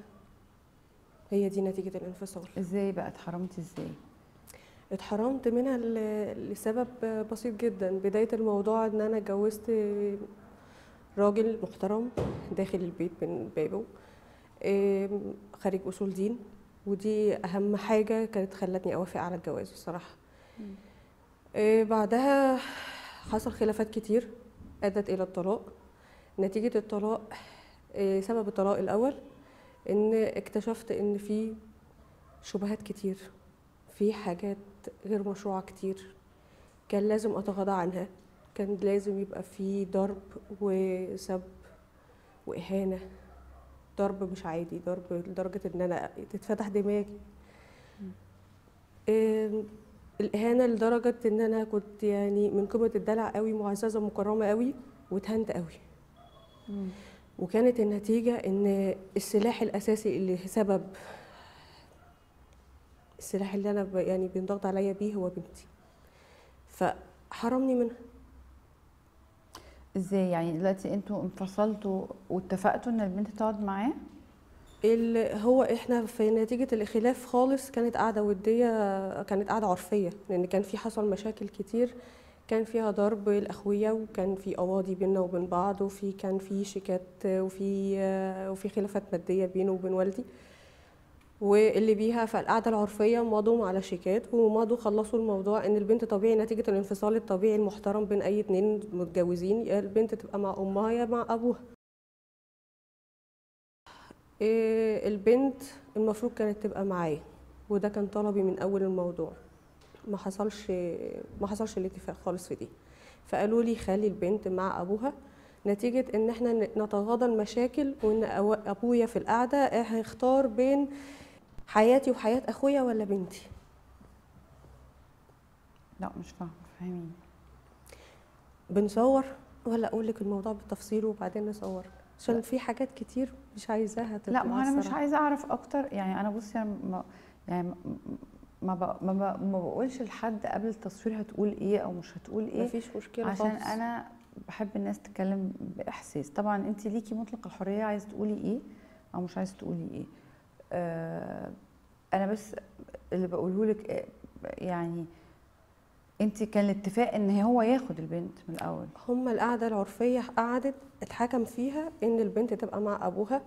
هي دي نتيجة الانفصال. ازاي بقى اتحرمتي ازاي؟ اتحرمت منها لسبب بسيط جدا. بداية الموضوع ان انا اتجوزت راجل محترم داخل البيت من بابه، خارج اصول دين، ودي اهم حاجة كانت خلتني اوافق على الجواز الصراحة. بعدها حصل خلافات كتير ادت الى الطلاق. نتيجة الطلاق، سبب الطلاق الاول ان اكتشفت ان في شبهات كتير، في حاجات غير مشروعه كتير كان لازم اتغاضى عنها، كان لازم يبقى في ضرب وسب واهانه، ضرب مش عادي، ضرب لدرجه ان انا تتفتح دماغي، آه الاهانه لدرجه ان انا كنت يعني من قمه الدلع قوي، معززه مكرمه قوي، واتهنت قوي. مم. وكانت النتيجه ان السلاح الاساسي اللي سبب السلاح اللي انا يعني بينضغط عليا بيه هو بنتي، فحرمني منها. ازاي يعني؟ دلوقتي انتوا انفصلتوا واتفقتوا ان البنت تقعد معاه؟ هو احنا في نتيجه الخلاف خالص كانت قاعده وديه، كانت قاعده عرفيه، لان كان في حصل مشاكل كتير، كان فيها ضرب الاخويه، وكان في قواضي بيننا وبين بعض، وفي كان في شيكات، وفي وفي خلافات ماديه بينه وبين والدي، واللي بيها فالقعده العرفيه مضوا على شيكات ومضوا خلصوا الموضوع ان البنت طبيعي نتيجه الانفصال الطبيعي المحترم بين اي اتنين متجوزين، يا البنت تبقى مع امها يا مع ابوها. البنت المفروض كانت تبقى معايا وده كان طلبي من اول الموضوع، ما حصلش ما حصلش الاتفاق خالص في دي، فقالوا لي خلي البنت مع ابوها نتيجه ان احنا نتغاضى المشاكل وان ابويا في القعده هيختار بين حياتي وحياه اخويا ولا بنتي. لا مش فاهمه، فاهمين بنصور ولا اقول لك الموضوع بالتفصيل وبعدين نصور عشان في حاجات كتير مش عايزاها تبقى. لا ما انا مش عايزه اعرف اكتر يعني، انا بصي يعني ما يعني ما ب... ما, ب... ما بقولش لحد قبل التصوير هتقول ايه او مش هتقول ايه، مفيش مشكله عشان خالص. انا بحب الناس تتكلم باحساس. طبعا انت ليكي مطلق الحريه، عايزه تقولي ايه او مش عايزه تقولي ايه. آه انا بس اللي بقوله لك يعني انت كان الاتفاق ان هو ياخد البنت من الاول. هما القعده العرفيه قعدت اتحكم فيها ان البنت تبقى مع ابوها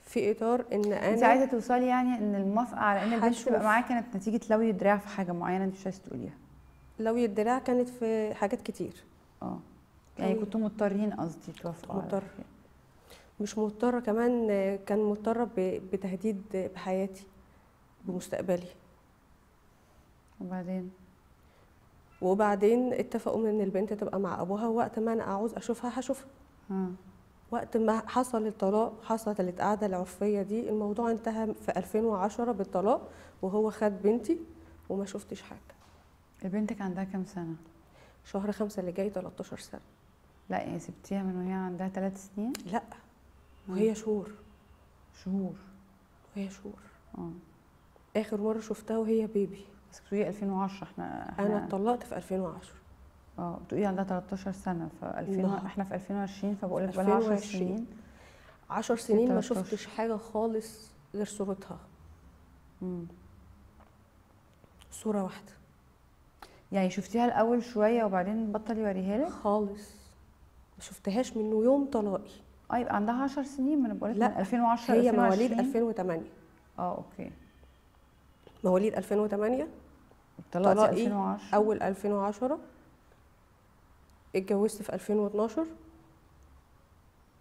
في اطار ان انا انت عايزه توصلي يعني ان الموافقه على ان البنت تبقى معايا كانت نتيجه لوي الدراع في حاجه معينه انت مش عايزه تقوليها. لوي الدراع كانت في حاجات كتير. اه يعني كنتوا مضطرين قصدي توافقوا على مضطر. مش مضطره كمان، كان مضطره بتهديد بحياتي بمستقبلي. وبعدين وبعدين اتفقوا ان البنت تبقى مع ابوها وقت ما انا عاوز اشوفها هشوفها. امم وقت ما حصل الطلاق حصلت القعده العرفيه دي، الموضوع انتهى في ألفين وعشرة بالطلاق وهو خد بنتي وما شفتش حاجه. بنتك عندها كام سنه؟ شهر خمسة اللي جاي تلتاشر سنه. لا يعني سبتيها من وهي عندها ثلاث سنين؟ لا وهي شهور. شهور وهي شهور. اه اخر مره شفتها وهي بيبي. بس بتقولي ألفين وعشرة احنا, احنا انا اتطلقت في ألفين وعشرة. اه بتقولي عندها تلتاشر سنه ف احنا في ألفين وعشرين فبقول لك بقى عشر سنين. عشر سنين ما شفتش حاجه خالص غير صورتها. امم صوره واحده. يعني شفتيها الاول شويه وبعدين بطل يوريها لك؟ خالص ما شفتهاش من يوم طلاقي. اه يبقى عندها عشر سنين، ما انا بقول لك من ألفين وعشرة. هي مواليد ألفين وتمانية. اه اوكي مواليد ألفين وتمانية. طلقتي ألفين وعشرة؟ اول ألفين وعشرة اتجوزت في ألفين واتناشر.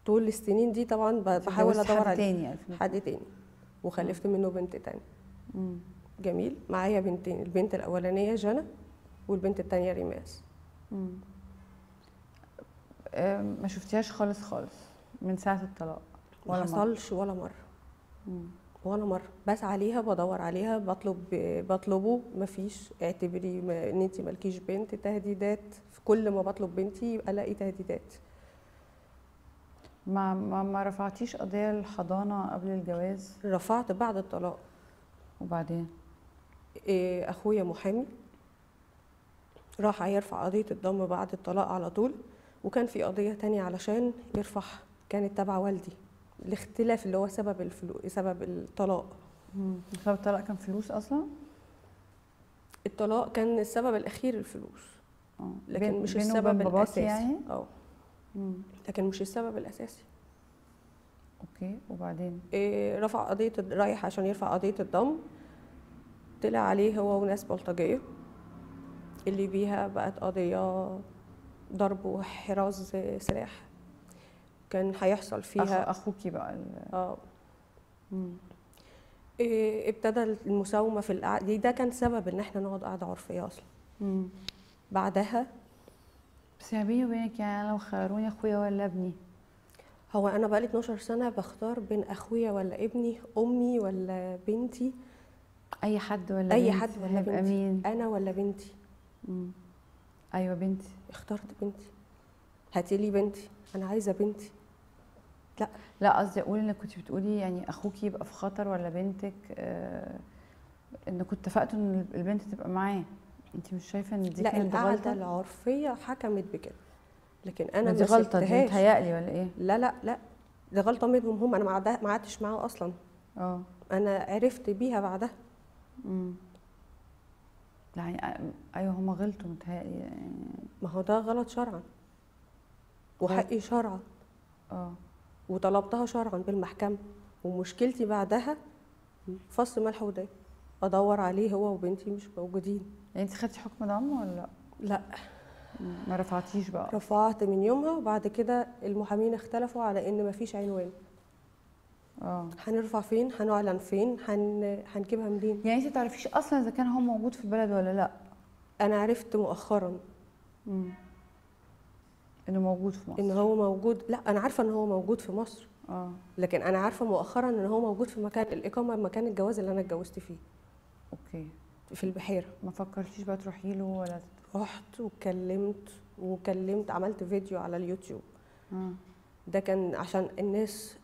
طول السنين دي طبعا بحاول ادور على حد تاني وخلفت منه بنت تاني. امم جميل. معايا بنتين، البنت الاولانيه جنى والبنت التانيه ريماس. امم ما شفتيهاش خالص خالص من ساعه الطلاق؟ ولا ما حصلش ولا مره. امم ولا مره. بس عليها بدور عليها بطلب بطلبه مفيش. اعتبري ما ان انت مالكيش بنت، تهديدات في كل ما بطلب بنتي الاقي تهديدات. ما ما, ما رفعتيش قضيه الحضانه قبل الجواز؟ رفعت بعد الطلاق. وبعدين إيه؟ اخويا محامي راح هيرفع قضيه الضم بعد الطلاق على طول، وكان في قضيه تانية علشان يرفعها كانت تبع والدي الاختلاف اللي هو سبب الفلوس سبب الطلاق. امم سبب الطلاق كان فلوس اصلا؟ الطلاق كان السبب الاخير الفلوس. اه لكن بين مش بين السبب الاساسي يعني؟ اه لكن مش السبب الاساسي. اوكي وبعدين؟ إيه رفع قضيه، رايح عشان يرفع قضيه الضم، طلع عليه هو وناس بلطجيه اللي بيها بقت قضيه ضرب وحراز سلاح كان هيحصل فيها. اخوكي بقى اه إيه ابتدى المساومه في القعده ده كان سبب ان احنا نقعد قعده عرفيه اصلا. امم بعدها بس يا بيني وبينك يعني لو خيروني اخويا ولا ابني، هو انا بقالي اتناشر سنه بختار بين اخويا ولا ابني، امي ولا بنتي، اي حد ولا اي بنتي. حد ولا بنتي أمين. انا ولا بنتي. امم ايوه بنتي، اخترت بنتي. هاتي لي بنتي، انا عايزه بنتي. لا لا قصدي اقول انك كنت بتقولي يعني اخوك يبقى في خطر ولا بنتك، آه ان كنت اتفقتوا ان البنت تبقى معاه. انت مش شايفه ان دي كانت غلطه؟ لا القعده العرفيه حكمت بكده، لكن انا ما سبتهاش. دي متهيألي ولا ايه؟ لا لا لا دي غلطه منهم هم، انا ما قعدتش معاه اصلا. اه انا عرفت بيها بعدها. امم يعني ايوه هم غلطوا متهيألي يعني. ما هو ده غلط شرعا وحقي شرعا. اه وطلبتها شرعا بالمحكمه، ومشكلتي بعدها فصل ملح وداي ادور عليه، هو وبنتي مش موجودين. يعني انت خدتي حكم ضم ولا لا؟ لا ما رفعتيش بقى؟ رفعت من يومها، وبعد كده المحامين اختلفوا على ان مفيش عنوان. اه هنرفع فين؟ هنعلن فين؟ هن... هنجيبها منين؟ يعني انت ما تعرفيش اصلا اذا كان هو موجود في البلد ولا لا؟ انا عرفت مؤخرا امم انه موجود في مصر، ان هو موجود. لا انا عارفه ان هو موجود في مصر، اه لكن انا عارفه مؤخرا ان هو موجود في مكان الاقامه، مكان الجواز اللي انا اتجوزت فيه. اوكي. في البحيره. ما فكرتيش بقى تروحي له ولا؟ رحت وكلمت وكلمت عملت فيديو على اليوتيوب. امم ده كان عشان الناس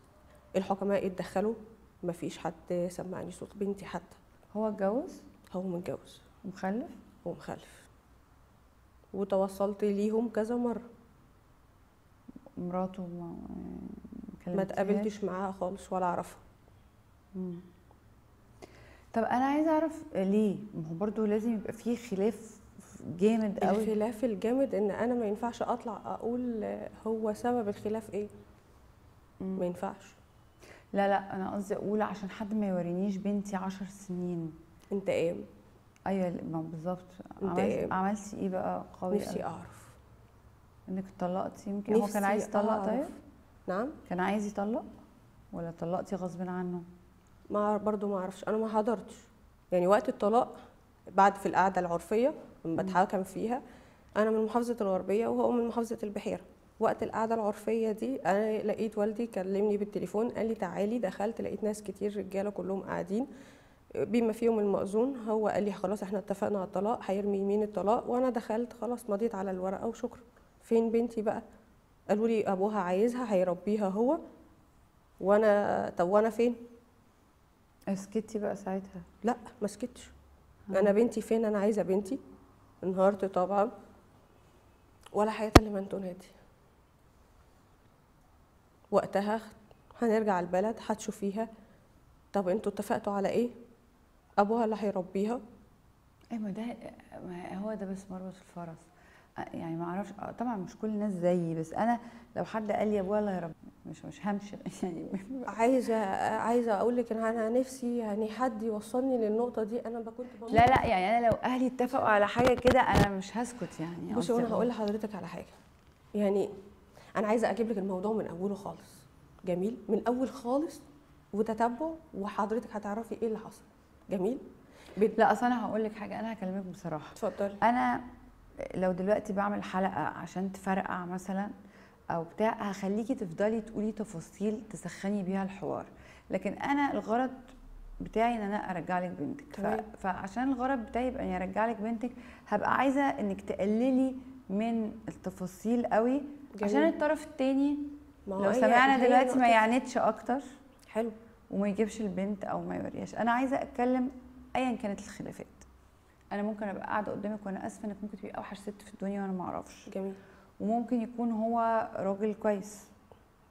الحكماء يتدخلوا، ما فيش حد سمعني صوت بنتي حتى. هو اتجوز؟ هو متجوز ومخلف؟ ومخلف. وتوصلت ليهم كذا مره. مراته ما ما اتقابلتش معاها خالص ولا اعرفها. امم طب انا عايزه اعرف ليه؟ ما هو برضه لازم يبقى في خلاف جامد قوي. الخلاف الجامد ان انا ما ينفعش اطلع اقول هو سبب الخلاف ايه. مم. ما ينفعش. لا لا انا قصدي اقول عشان حد ما يورينيش بنتي عشر سنين انتقام. ايوه بالظبط. عملتي عملت ايه بقى قوي؟ نفسي اعرف. انك اتطلقتي يمكن. هو كان عايز يطلق؟ طيب نعم كان عايز يطلق ولا طلقتي غصب عنه؟ ما برضه ما اعرفش، انا ما حضرتش يعني وقت الطلاق. بعد في القعده العرفيه بتحاكم فيها، انا من محافظه الغربيه وهو من محافظه البحيره. وقت القعده العرفيه دي انا لقيت والدي كلمني بالتليفون قال لي تعالي. دخلت لقيت ناس كتير رجاله كلهم قاعدين بما فيهم المأذون. هو قال لي خلاص احنا اتفقنا على الطلاق، هيرمي يمين الطلاق. وانا دخلت خلاص مضيت على الورقه وشكرا. فين بنتي بقى؟ قالوا لي ابوها عايزها هيربيها هو. وانا طب وانا فين؟ سكتي بقى ساعتها؟ لا ما سكتش. انا بنتي فين؟ انا عايزه بنتي. انهارت طبعا، ولا حياه لمن تنادي. وقتها هنرجع البلد هتشوفيها. طب انتوا اتفقتوا على ايه؟ ابوها اللي هيربيها. ايوه ده هو ده بس مربط الفرس يعني. ما اعرفش طبعا مش كل الناس زيي، بس انا لو حد قال لي ابويا الله يربيه مش مش همشي يعني. عايزه عايزه اقول لك ان انا نفسي يعني حد يوصلني للنقطه دي. انا كنت بموت. لا لا يعني انا لو اهلي اتفقوا على حاجه كده انا مش هسكت يعني. بصي انا هقول لحضرتك على حاجه يعني. انا عايزه اجيب لك الموضوع من اوله خالص. جميل. من اول خالص وتتبع، وحضرتك هتعرفي ايه اللي حصل. جميل. لا اصل انا هقول لك حاجه، انا هكلمك بصراحه. اتفضلي. انا لو دلوقتي بعمل حلقه عشان تفرقع مثلا او بتاع هخليكي تفضلي تقولي تفاصيل تسخني بيها الحوار، لكن انا الغرض بتاعي ان انا ارجع لك بنتك. ف... فعشان الغرض بتاعي يبقى اني ارجع لك بنتك هبقى عايزه انك تقللي من التفاصيل قوي. جميل. عشان الطرف الثاني لو سمعنا دلوقتي ما يعنتش اكتر. حلو. وما يجيبش البنت او ما يوريهاش. انا عايزه اتكلم ايا كانت الخلافات. انا ممكن ابقى قاعده قدامك وانا اسفه انك ممكن تبقي اوحش ست في الدنيا وانا ما اعرفش. جميل. وممكن يكون هو راجل كويس.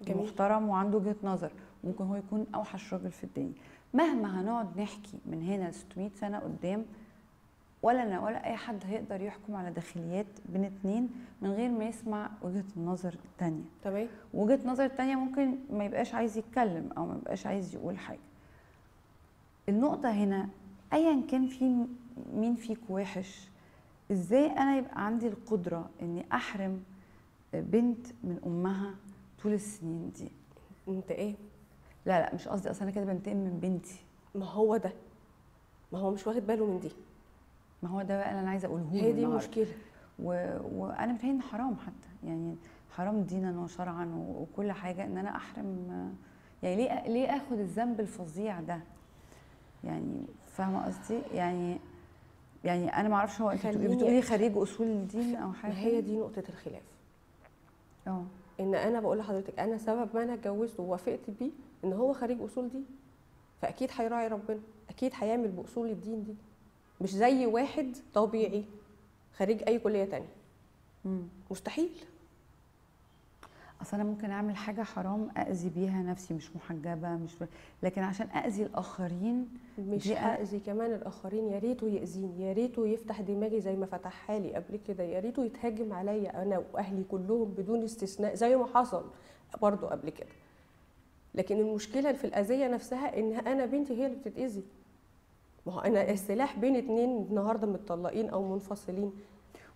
جميل. محترم وعنده وجهه نظر، ممكن هو يكون اوحش راجل في الدنيا. مهما هنقعد نحكي من هنا ستمية سنه قدام، ولا انا ولا اي حد هيقدر يحكم على داخليات بين اتنين من غير ما يسمع وجهه النظر الثانيه. تمام. وجهه النظر الثانيه ممكن ما يبقاش عايز يتكلم او ما يبقاش عايز يقول حاجه. النقطه هنا ايا كان في مين فيك وحش، ازاي انا يبقى عندي القدره اني احرم بنت من امها طول السنين دي؟ انت ايه؟ لا لا مش قصدي، اصل انا كده بنتقم من بنتي. ما هو ده، ما هو مش واخد باله من دي. ما هو ده بقى اللي انا عايزه اقوله له. هي دي المشكله. وانا متهيألي ان حرام حتى يعني، حرام دينا وشرعا وكل حاجه ان انا احرم يعني. ليه ليه اخد الذنب الفظيع ده يعني؟ فاهمه قصدي يعني؟ يعني انا ما اعرفش هو انت بتقولي خريج اصول دين او حاجه. هي دي نقطه الخلاف. اه ان انا بقول لحضرتك انا سبب ما انا اتجوزت ووافقت بيه ان هو خريج اصول دين، فاكيد هيراعي ربنا، اكيد هيعمل باصول الدين دي، مش زي واحد طبيعي خريج اي كليه ثانيه. امم مستحيل. اصل انا ممكن اعمل حاجه حرام اذي بيها نفسي، مش محجبه مش ب... لكن عشان اذي الاخرين. مش اذي كمان الاخرين، يا ريته ياذيني، يا ريته يفتح دماغي زي ما فتحها لي قبل كده، يا ريته يتهاجم عليا انا واهلي كلهم بدون استثناء زي ما حصل برضو قبل كده. لكن المشكله في الاذيه نفسها ان انا بنتي هي اللي بتتاذي. ما هو انا السلاح بين اتنين النهارده متطلقين او منفصلين.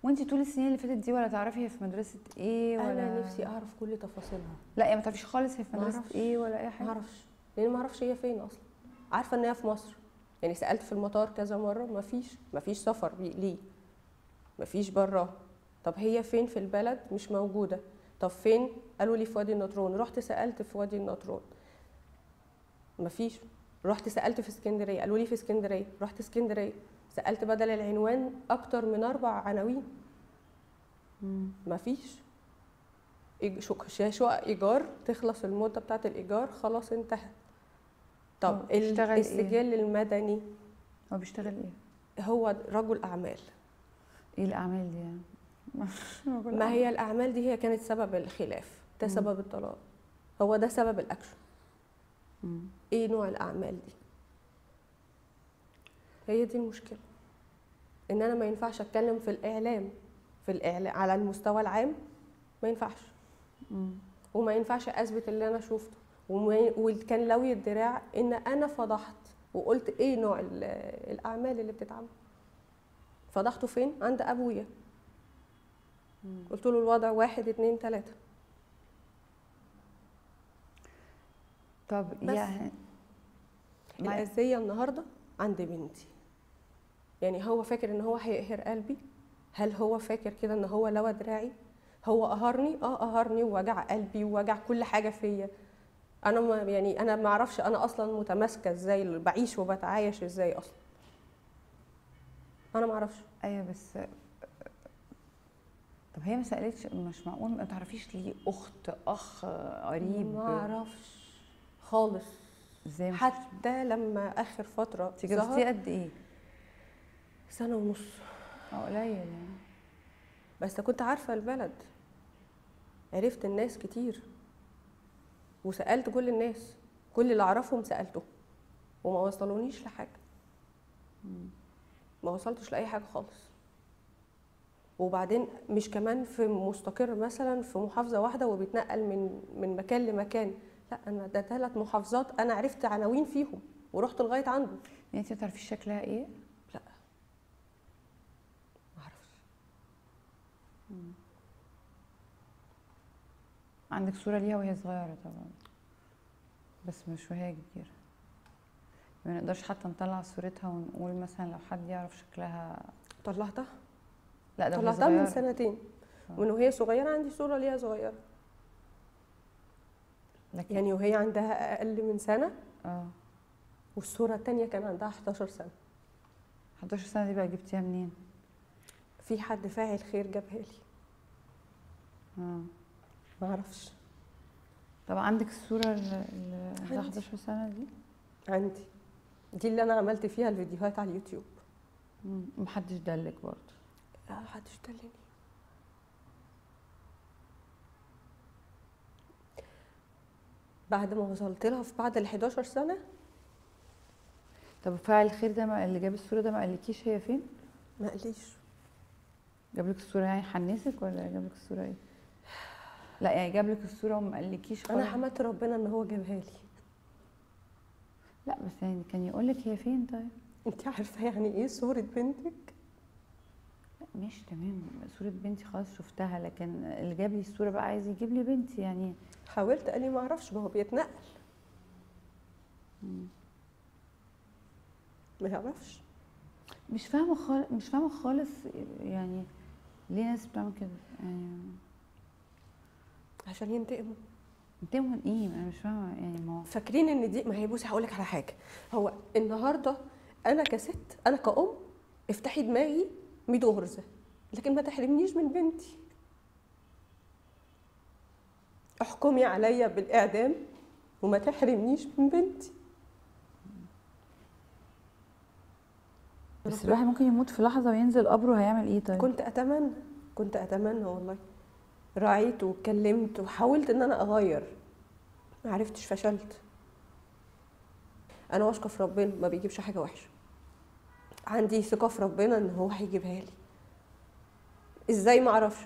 وانتي طول السنين اللي فاتت دي ولا تعرفي هي في مدرسه ايه ولا؟ انا نفسي اعرف كل تفاصيلها. لا يا ما تعرفيش خالص هي في مدرسه ايه ولا اي حاجه؟ ما اعرفش، لان ما اعرفش هي فين اصلا. عارفه ان هي في مصر، يعني سالت في المطار كذا مره ما فيش، ما فيش سفر ليه؟ ما فيش براه. طب هي فين في البلد؟ مش موجوده. طب فين؟ قالوا لي في وادي النطرون. رحت سالت في وادي النطرون ما فيش. رحت سالت في اسكندريه، قالوا لي في اسكندريه. رحت اسكندريه سالت بدل العنوان اكتر من اربع عناوين ما فيش. شقق ايجار تخلص المده بتاعه الايجار خلاص انتهت. طب السجل إيه؟ المدني هو بيشتغل ايه؟ هو رجل اعمال. ايه الاعمال دي يعني؟ ما هي الاعمال دي هي كانت سبب الخلاف، ده سبب الطلاق، هو ده سبب الاكشن. ايه نوع الاعمال دي؟ هي دي المشكله، ان انا ما ينفعش اتكلم في الاعلام، في الاعلام على المستوى العام ما ينفعش، وما ينفعش اثبت اللي انا شفته، وكان لوي الدراع ان انا فضحت وقلت ايه نوع الاعمال اللي بتتعمل. فضحته فين؟ عند ابويا. قلت له الوضع واحد اتنين تلاته. طب يعني الأذية النهارده عند بنتي، يعني هو فاكر ان هو هيقهر قلبي؟ هل هو فاكر كده ان هو لوى دراعي؟ هو قهرني؟ اه قهرني ووجع قلبي ووجع كل حاجه فيا. انا ما يعني انا ما اعرفش انا اصلا متماسكه ازاي، بعيش وبتعايش ازاي اصلا. انا ما اعرفش. ايوه بس طب هي ما سالتش؟ مش معقول ما تعرفيش ليه؟ اخت، اخ، قريب؟ ما اعرفش خالص. ازاي؟ حتى لما اخر فتره ظهر. قد ايه؟ سنه ونص. اه قليل يعني. بس كنت عارفه البلد، عرفت الناس كتير، وسالت كل الناس، كل اللي اعرفهم سالته، وما وصلونيش لحاجه. ما وصلتش لاي حاجه خالص. وبعدين مش كمان في مستقر مثلا في محافظه واحده وبيتنقل من من مكان لمكان، لا انا ده ثلاث محافظات انا عرفت عناوين فيهم ورحت لغايه عنده. يعني انت ما تعرفيش شكلها ايه؟ لا ما اعرفش. عندك صوره ليها وهي صغيره طبعا، بس مش وهي كبيره. ما نقدرش حتى نطلع صورتها ونقول مثلا لو حد يعرف شكلها. طلعتها؟ لا ده طلعتها من سنتين، من وهي صغيره عندي صوره ليها صغيره. لكن يعني وهي عندها اقل من سنه. اه والصوره الثانيه كان عندها احداشر سنه. احداشر سنه دي بقى جبتيها منين؟ في حد فاعل خير جابها لي. اه ما اعرفش. طب عندك الصوره اللي عندها احداشر سنه دي؟ عندي، دي اللي انا عملت فيها الفيديوهات على اليوتيوب. امم محدش دلك برضه؟ لا محدش دلني. بعد ما وصلت لها في بعد ال احداشر سنه. طب فاعل الخير ده اللي جاب الصوره ده ما قالكيش هي فين؟ ما قاليش. جاب لك الصوره يعني حنسك ولا جاب لك الصوره ايه؟ لا يعني جاب لك الصوره وما قالكيش خالص. انا حمدت ربنا ان هو جابها لي. لا بس يعني كان يقول لك هي فين طيب؟ انت عارفه يعني ايه صوره بنتك؟ لا ماشي تمام، صوره بنتي خلاص شفتها، لكن اللي جاب لي الصوره بقى عايز يجيب لي بنتي يعني. حاولت قال لي ما اعرفش، ما هو بيتنقل. امم ما يعرفش. مش فاهمه خالص، مش فاهمه خالص يعني ليه ناس بتعمل كده يعني؟ عشان ينتقموا. ينتقموا من ايه؟ انا مش فاهمه يعني. ما فاكرين ان دي ما هي. بصي هقول لك على حاجه، هو النهارده انا كست، انا كأم افتحي دماغي مية غرزه، لكن ما تحرمنيش من بنتي. احكمي عليا بالاعدام وما تحرمنيش من بنتي. بس الواحد ممكن يموت في لحظه وينزل قبره، هيعمل ايه طيب؟ كنت اتمنى، كنت اتمنى والله. راعيت واتكلمت وحاولت ان انا اغير، ما عرفتش، فشلت. انا واثقه في ربنا ما بيجيبش حاجه وحشه، عندي ثقه في ربنا ان هو هيجيبها لي. ازاي ما اعرفش.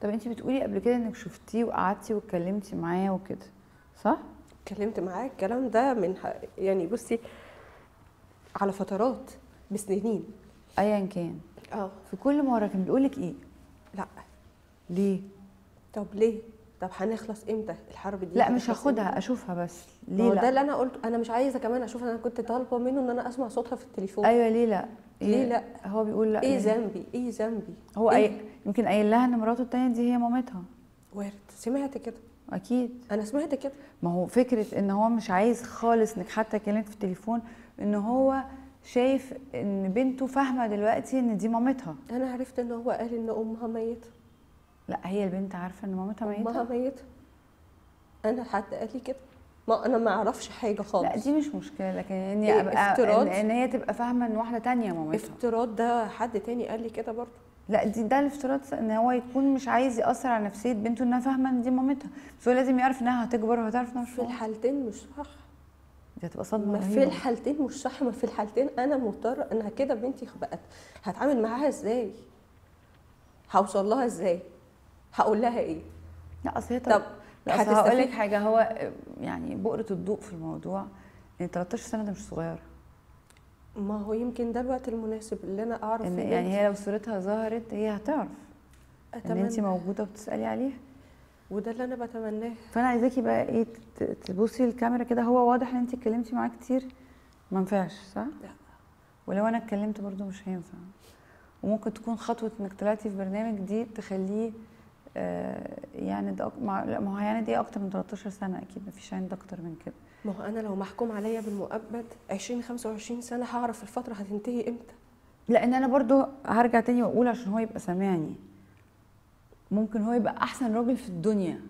طب انت بتقولي قبل كده انك شفتيه وقعدتي واتكلمتي معاه وكده، صح؟ اتكلمت معاه الكلام ده من يعني بصي على فترات بسنين ايا كان. اه في كل مره كان بيقول لك ايه؟ لا ليه؟ طب ليه؟ طب هنخلص امتى الحرب دي؟ لا مش هاخدها، اشوفها بس. ليه لا؟ ده اللي انا قلت انا مش عايزه كمان اشوفها، انا كنت طالبه منه ان انا اسمع صوتها في التليفون. ايوه ليه لا؟ ليه لا؟ هو بيقول لا. ايه ذنبي؟ ايه ذنبي؟ هو إيه؟ أي... يمكن قايل لها ان مراته الثانيه دي هي مامتها. وارد. سمعت كده؟ اكيد انا سمعت كده. ما هو فكره ان هو مش عايز خالص انك حتى كلمت في التليفون، ان هو شايف ان بنته فاهمه دلوقتي ان دي مامتها. انا عرفت ان هو قال ان امها ميته. لا هي البنت عارفه ان مامتها ميته. امها ميته. انا حتى قال لي كده. ما انا ما اعرفش حاجه خالص. لا دي مش مشكله، لكن ان إيه ابقى افتراض ان هي تبقى فاهمه ان واحده ثانيه مامتها. افتراض ده حد تاني قال لي كده برضه. لا دي ده الافتراض ان هو يكون مش عايز ياثر على نفسيه بنته انها فاهمه ان دي مامتها، بس هو لازم يعرف انها هتكبر وهتعرف انها مش في الحالتين مش صح. دي هتبقى صدمه. ما في الحالتين مش صح، ما في الحالتين انا مضطره انها كده بنتي بقت هتعامل معاها ازاي؟ هوصل لها ازاي؟ هقول لها ايه؟ لا اصل هي طب هقول لك حاجه، هو يعني بؤره الضوء في الموضوع ان تلتاشر سنه ده مش صغيره. ما هو يمكن ده الوقت المناسب اللي انا اعرف إن يعني هي لو صورتها ظهرت هي هتعرف ان انت موجوده وبتسالي عليها، وده اللي انا بتمناه. فانا عايزاكي بقى ايه تبصي الكاميرا كده. هو واضح ان انت اتكلمتي معاه كتير، ما ينفعش صح؟ لا ولو انا اتكلمت برده مش هينفع، وممكن تكون خطوه انك طلعتي في برنامج دي تخليه آه يعني ده مع... لا ما هو يعني دي اكتر من تلتاشر سنه اكيد، ما فيش عند اكتر من كده. ما هو انا لو محكوم عليا بالمؤبد عشرين خمسة وعشرين سنه هعرف الفتره هتنتهي امتى. لان انا برضو هرجع تاني واقول عشان هو يبقى سامعني، ممكن هو يبقى احسن راجل في الدنيا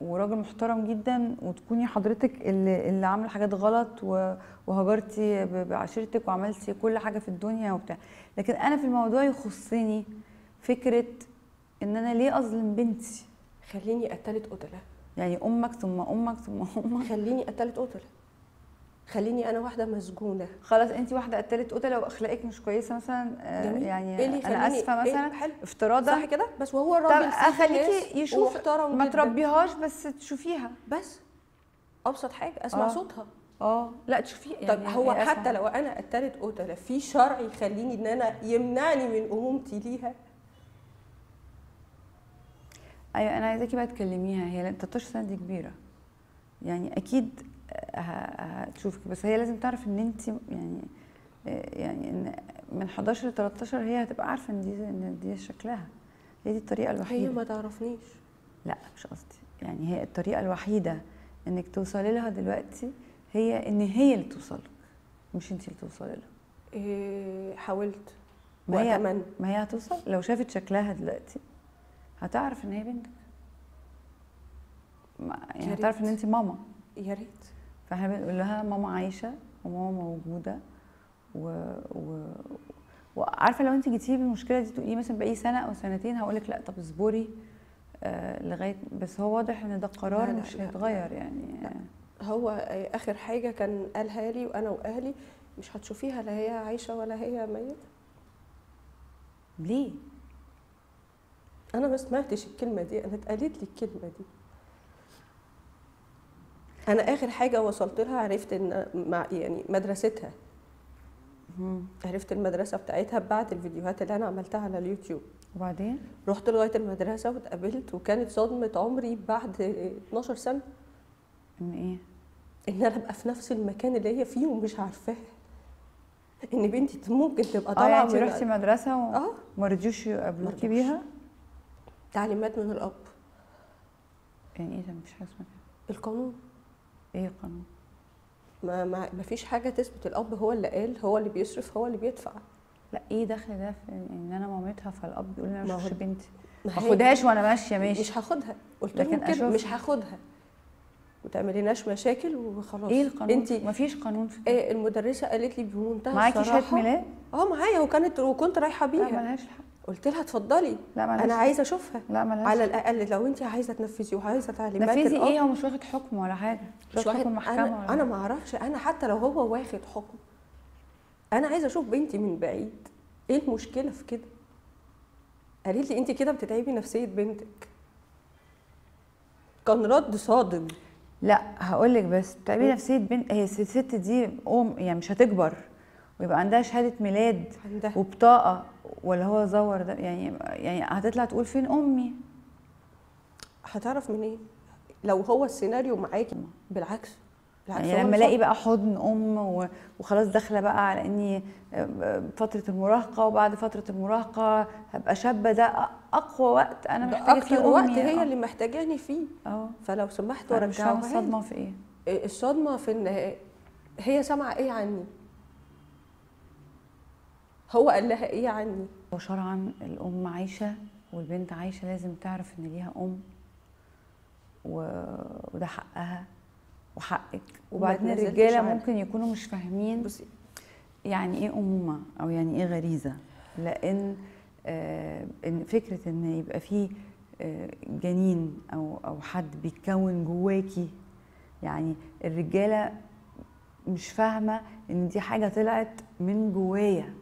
وراجل محترم جدا، وتكوني حضرتك اللي, اللي عامله حاجات غلط وهجرتي بعشيرتك وعملتي كل حاجه في الدنيا وبتاع، لكن انا في الموضوع يخصني فكره ان انا ليه اظلم بنتي؟ خليني قتلت قتله. يعني امك ثم امك ثم امك. خليني قتلت قتله. خليني انا واحده مسجونه. خلاص انت واحده قتلت قتله واخلاقك مش كويسه مثلا. جميل. يعني إيه انا اسفه مثلا إيه افتراضا صح كده، بس وهو الراجل اخليكي يشوف ما تربيهاش بس تشوفيها، بس ابسط حاجه اسمع آه. صوتها اه لا تشوفيها يعني. طب هو حتى أسمع. لو انا قتلت قتله في شرع يخليني ان انا يمنعني من امومتي ليها؟ ايوه انا عايزاكي بقى تكلميها. هي تلتاشر سنه دي كبيره يعني اكيد هتشوفك، بس هي لازم تعرف ان انت يعني يعني ان من حداشر ل تلتاشر هي هتبقى عارفه ان دي ان دي شكلها، هي دي الطريقه الوحيده. هي ما تعرفنيش. لا مش قصدي يعني هي الطريقه الوحيده انك توصلي لها دلوقتي هي ان هي اللي توصلك مش انت اللي توصلي لها. إيه حاولت واتمنى. ما هي هتوصل لو شافت شكلها دلوقتي هتعرف ان هي بنتك، يعني هتعرف ان انت ماما. يا ريت. فاحنا بنقول لها ماما عايشه وماما موجوده و... و... وعارفه لو انت جيتي بالمشكله دي تقولي مثلا بقي سنه او سنتين هقول لك لا طب اصبري آه لغايه، بس هو واضح ان ده القرار لا لا مش هيتغير يعني. لا. هو اخر حاجه كان قالها لي وانا واهلي مش هتشوفيها لا هي عايشه ولا هي ميته. ليه؟ أنا ما سمعتش الكلمة دي، أنا اتقالت لي الكلمة دي. أنا آخر حاجة وصلت لها عرفت إن مع يعني مدرستها. عرفت المدرسة بتاعتها بعد الفيديوهات اللي أنا عملتها على اليوتيوب. وبعدين؟ رحت لغاية المدرسة واتقابلت، وكانت صدمة عمري بعد اتناشر سنة. إن إيه؟ إن أنا أبقى في نفس المكان اللي هي فيه ومش عارفاها. إن بنتي ممكن تبقى طالعة. آه أنتِ يعني رحتي مدرسة وما رضيوش يقابلوكي بيها؟ تعليمات من الاب. يعني ايه ده؟ مفيش حاجه اسمها كده. القانون. ايه القانون؟ ما ما مفيش حاجه تثبت. الاب هو اللي قال، هو اللي بيصرف، هو اللي بيدفع. لا ايه دخل ده في ان انا مامتها فالاب بيقول لي انا مش بنتي ما اخدهاش وانا ماشيه ماشي. مش هاخدها، قلت لهم كده مش هاخدها ما تعمليناش مشاكل وخلاص. ايه القانون؟ انت مفيش قانون في كده. ايه المدرسه قالت لي بمنتهى معاكي الصراحه معاكي شهاده ميلاد؟ اه معايا، وكانت وكنت رايحه بيها. لا مالهاش الحق. قلت لها اتفضلي انا عايزه اشوفها. لا مالهاش. على الاقل لو انت عايزه تنفذي وعايزه تعليمات نفذي ايه؟ هو مش واخد حكم ولا حاجه، مش واخد محكمه ولا حاجه. انا ما اعرفش، انا حتى لو هو واخد حكم انا عايزه اشوف بنتي من بعيد، ايه المشكله في كده؟ قالت لي انت كده بتتعبي نفسيه بنتك. كان رد صادم. لا هقول لك بس بتعملي نفسيه بنت، هي الست دي ام يعني مش هتكبر ويبقى عندها شهاده ميلاد عندها وبطاقه، ولا هو زور ده يعني؟ يعني هتطلع تقول فين امي؟ هتعرف منين إيه؟ لو هو السيناريو معاكي بالعكس بالعكس يعني لما الاقي بقى حضن ام وخلاص داخله بقى على اني فتره المراهقه، وبعد فتره المراهقه هبقى شابه، ده اقوى وقت انا محتاجه فيه امي، وقت هي اللي محتاجاني فيه. اه فلو سمحت ورجعها. الصدمه في ايه؟ الصدمه في ان هي سامعه ايه عني، هو قال لها ايه عني. وشرعا الام عايشه والبنت عايشه لازم تعرف ان ليها ام و... وده حقها وحقك. وبعدين الرجاله ممكن يكونوا مش فاهمين يعني ايه امومه او يعني ايه غريزه، لان آه إن فكره ان يبقى فيه آه جنين او او حد بيتكون جواكي، يعني الرجاله مش فاهمه ان دي حاجه طلعت من جوايا،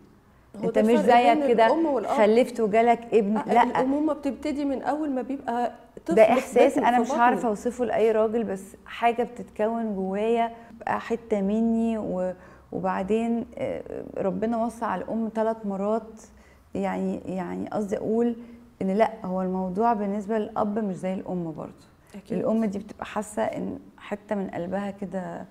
انت مش زيك كده خلفت وجالك ابن. أه لا، الامومه بتبتدي من اول ما بيبقى طفل. ده احساس انا مش عارفه اوصفه لاي راجل، بس حاجه بتتكون جوايا بقى حته مني. وبعدين ربنا وصى على الام ثلاث مرات، يعني يعني قصدي اقول ان لا، هو الموضوع بالنسبه للاب مش زي الام برضه. الام دي بتبقى حاسه ان حته من قلبها كده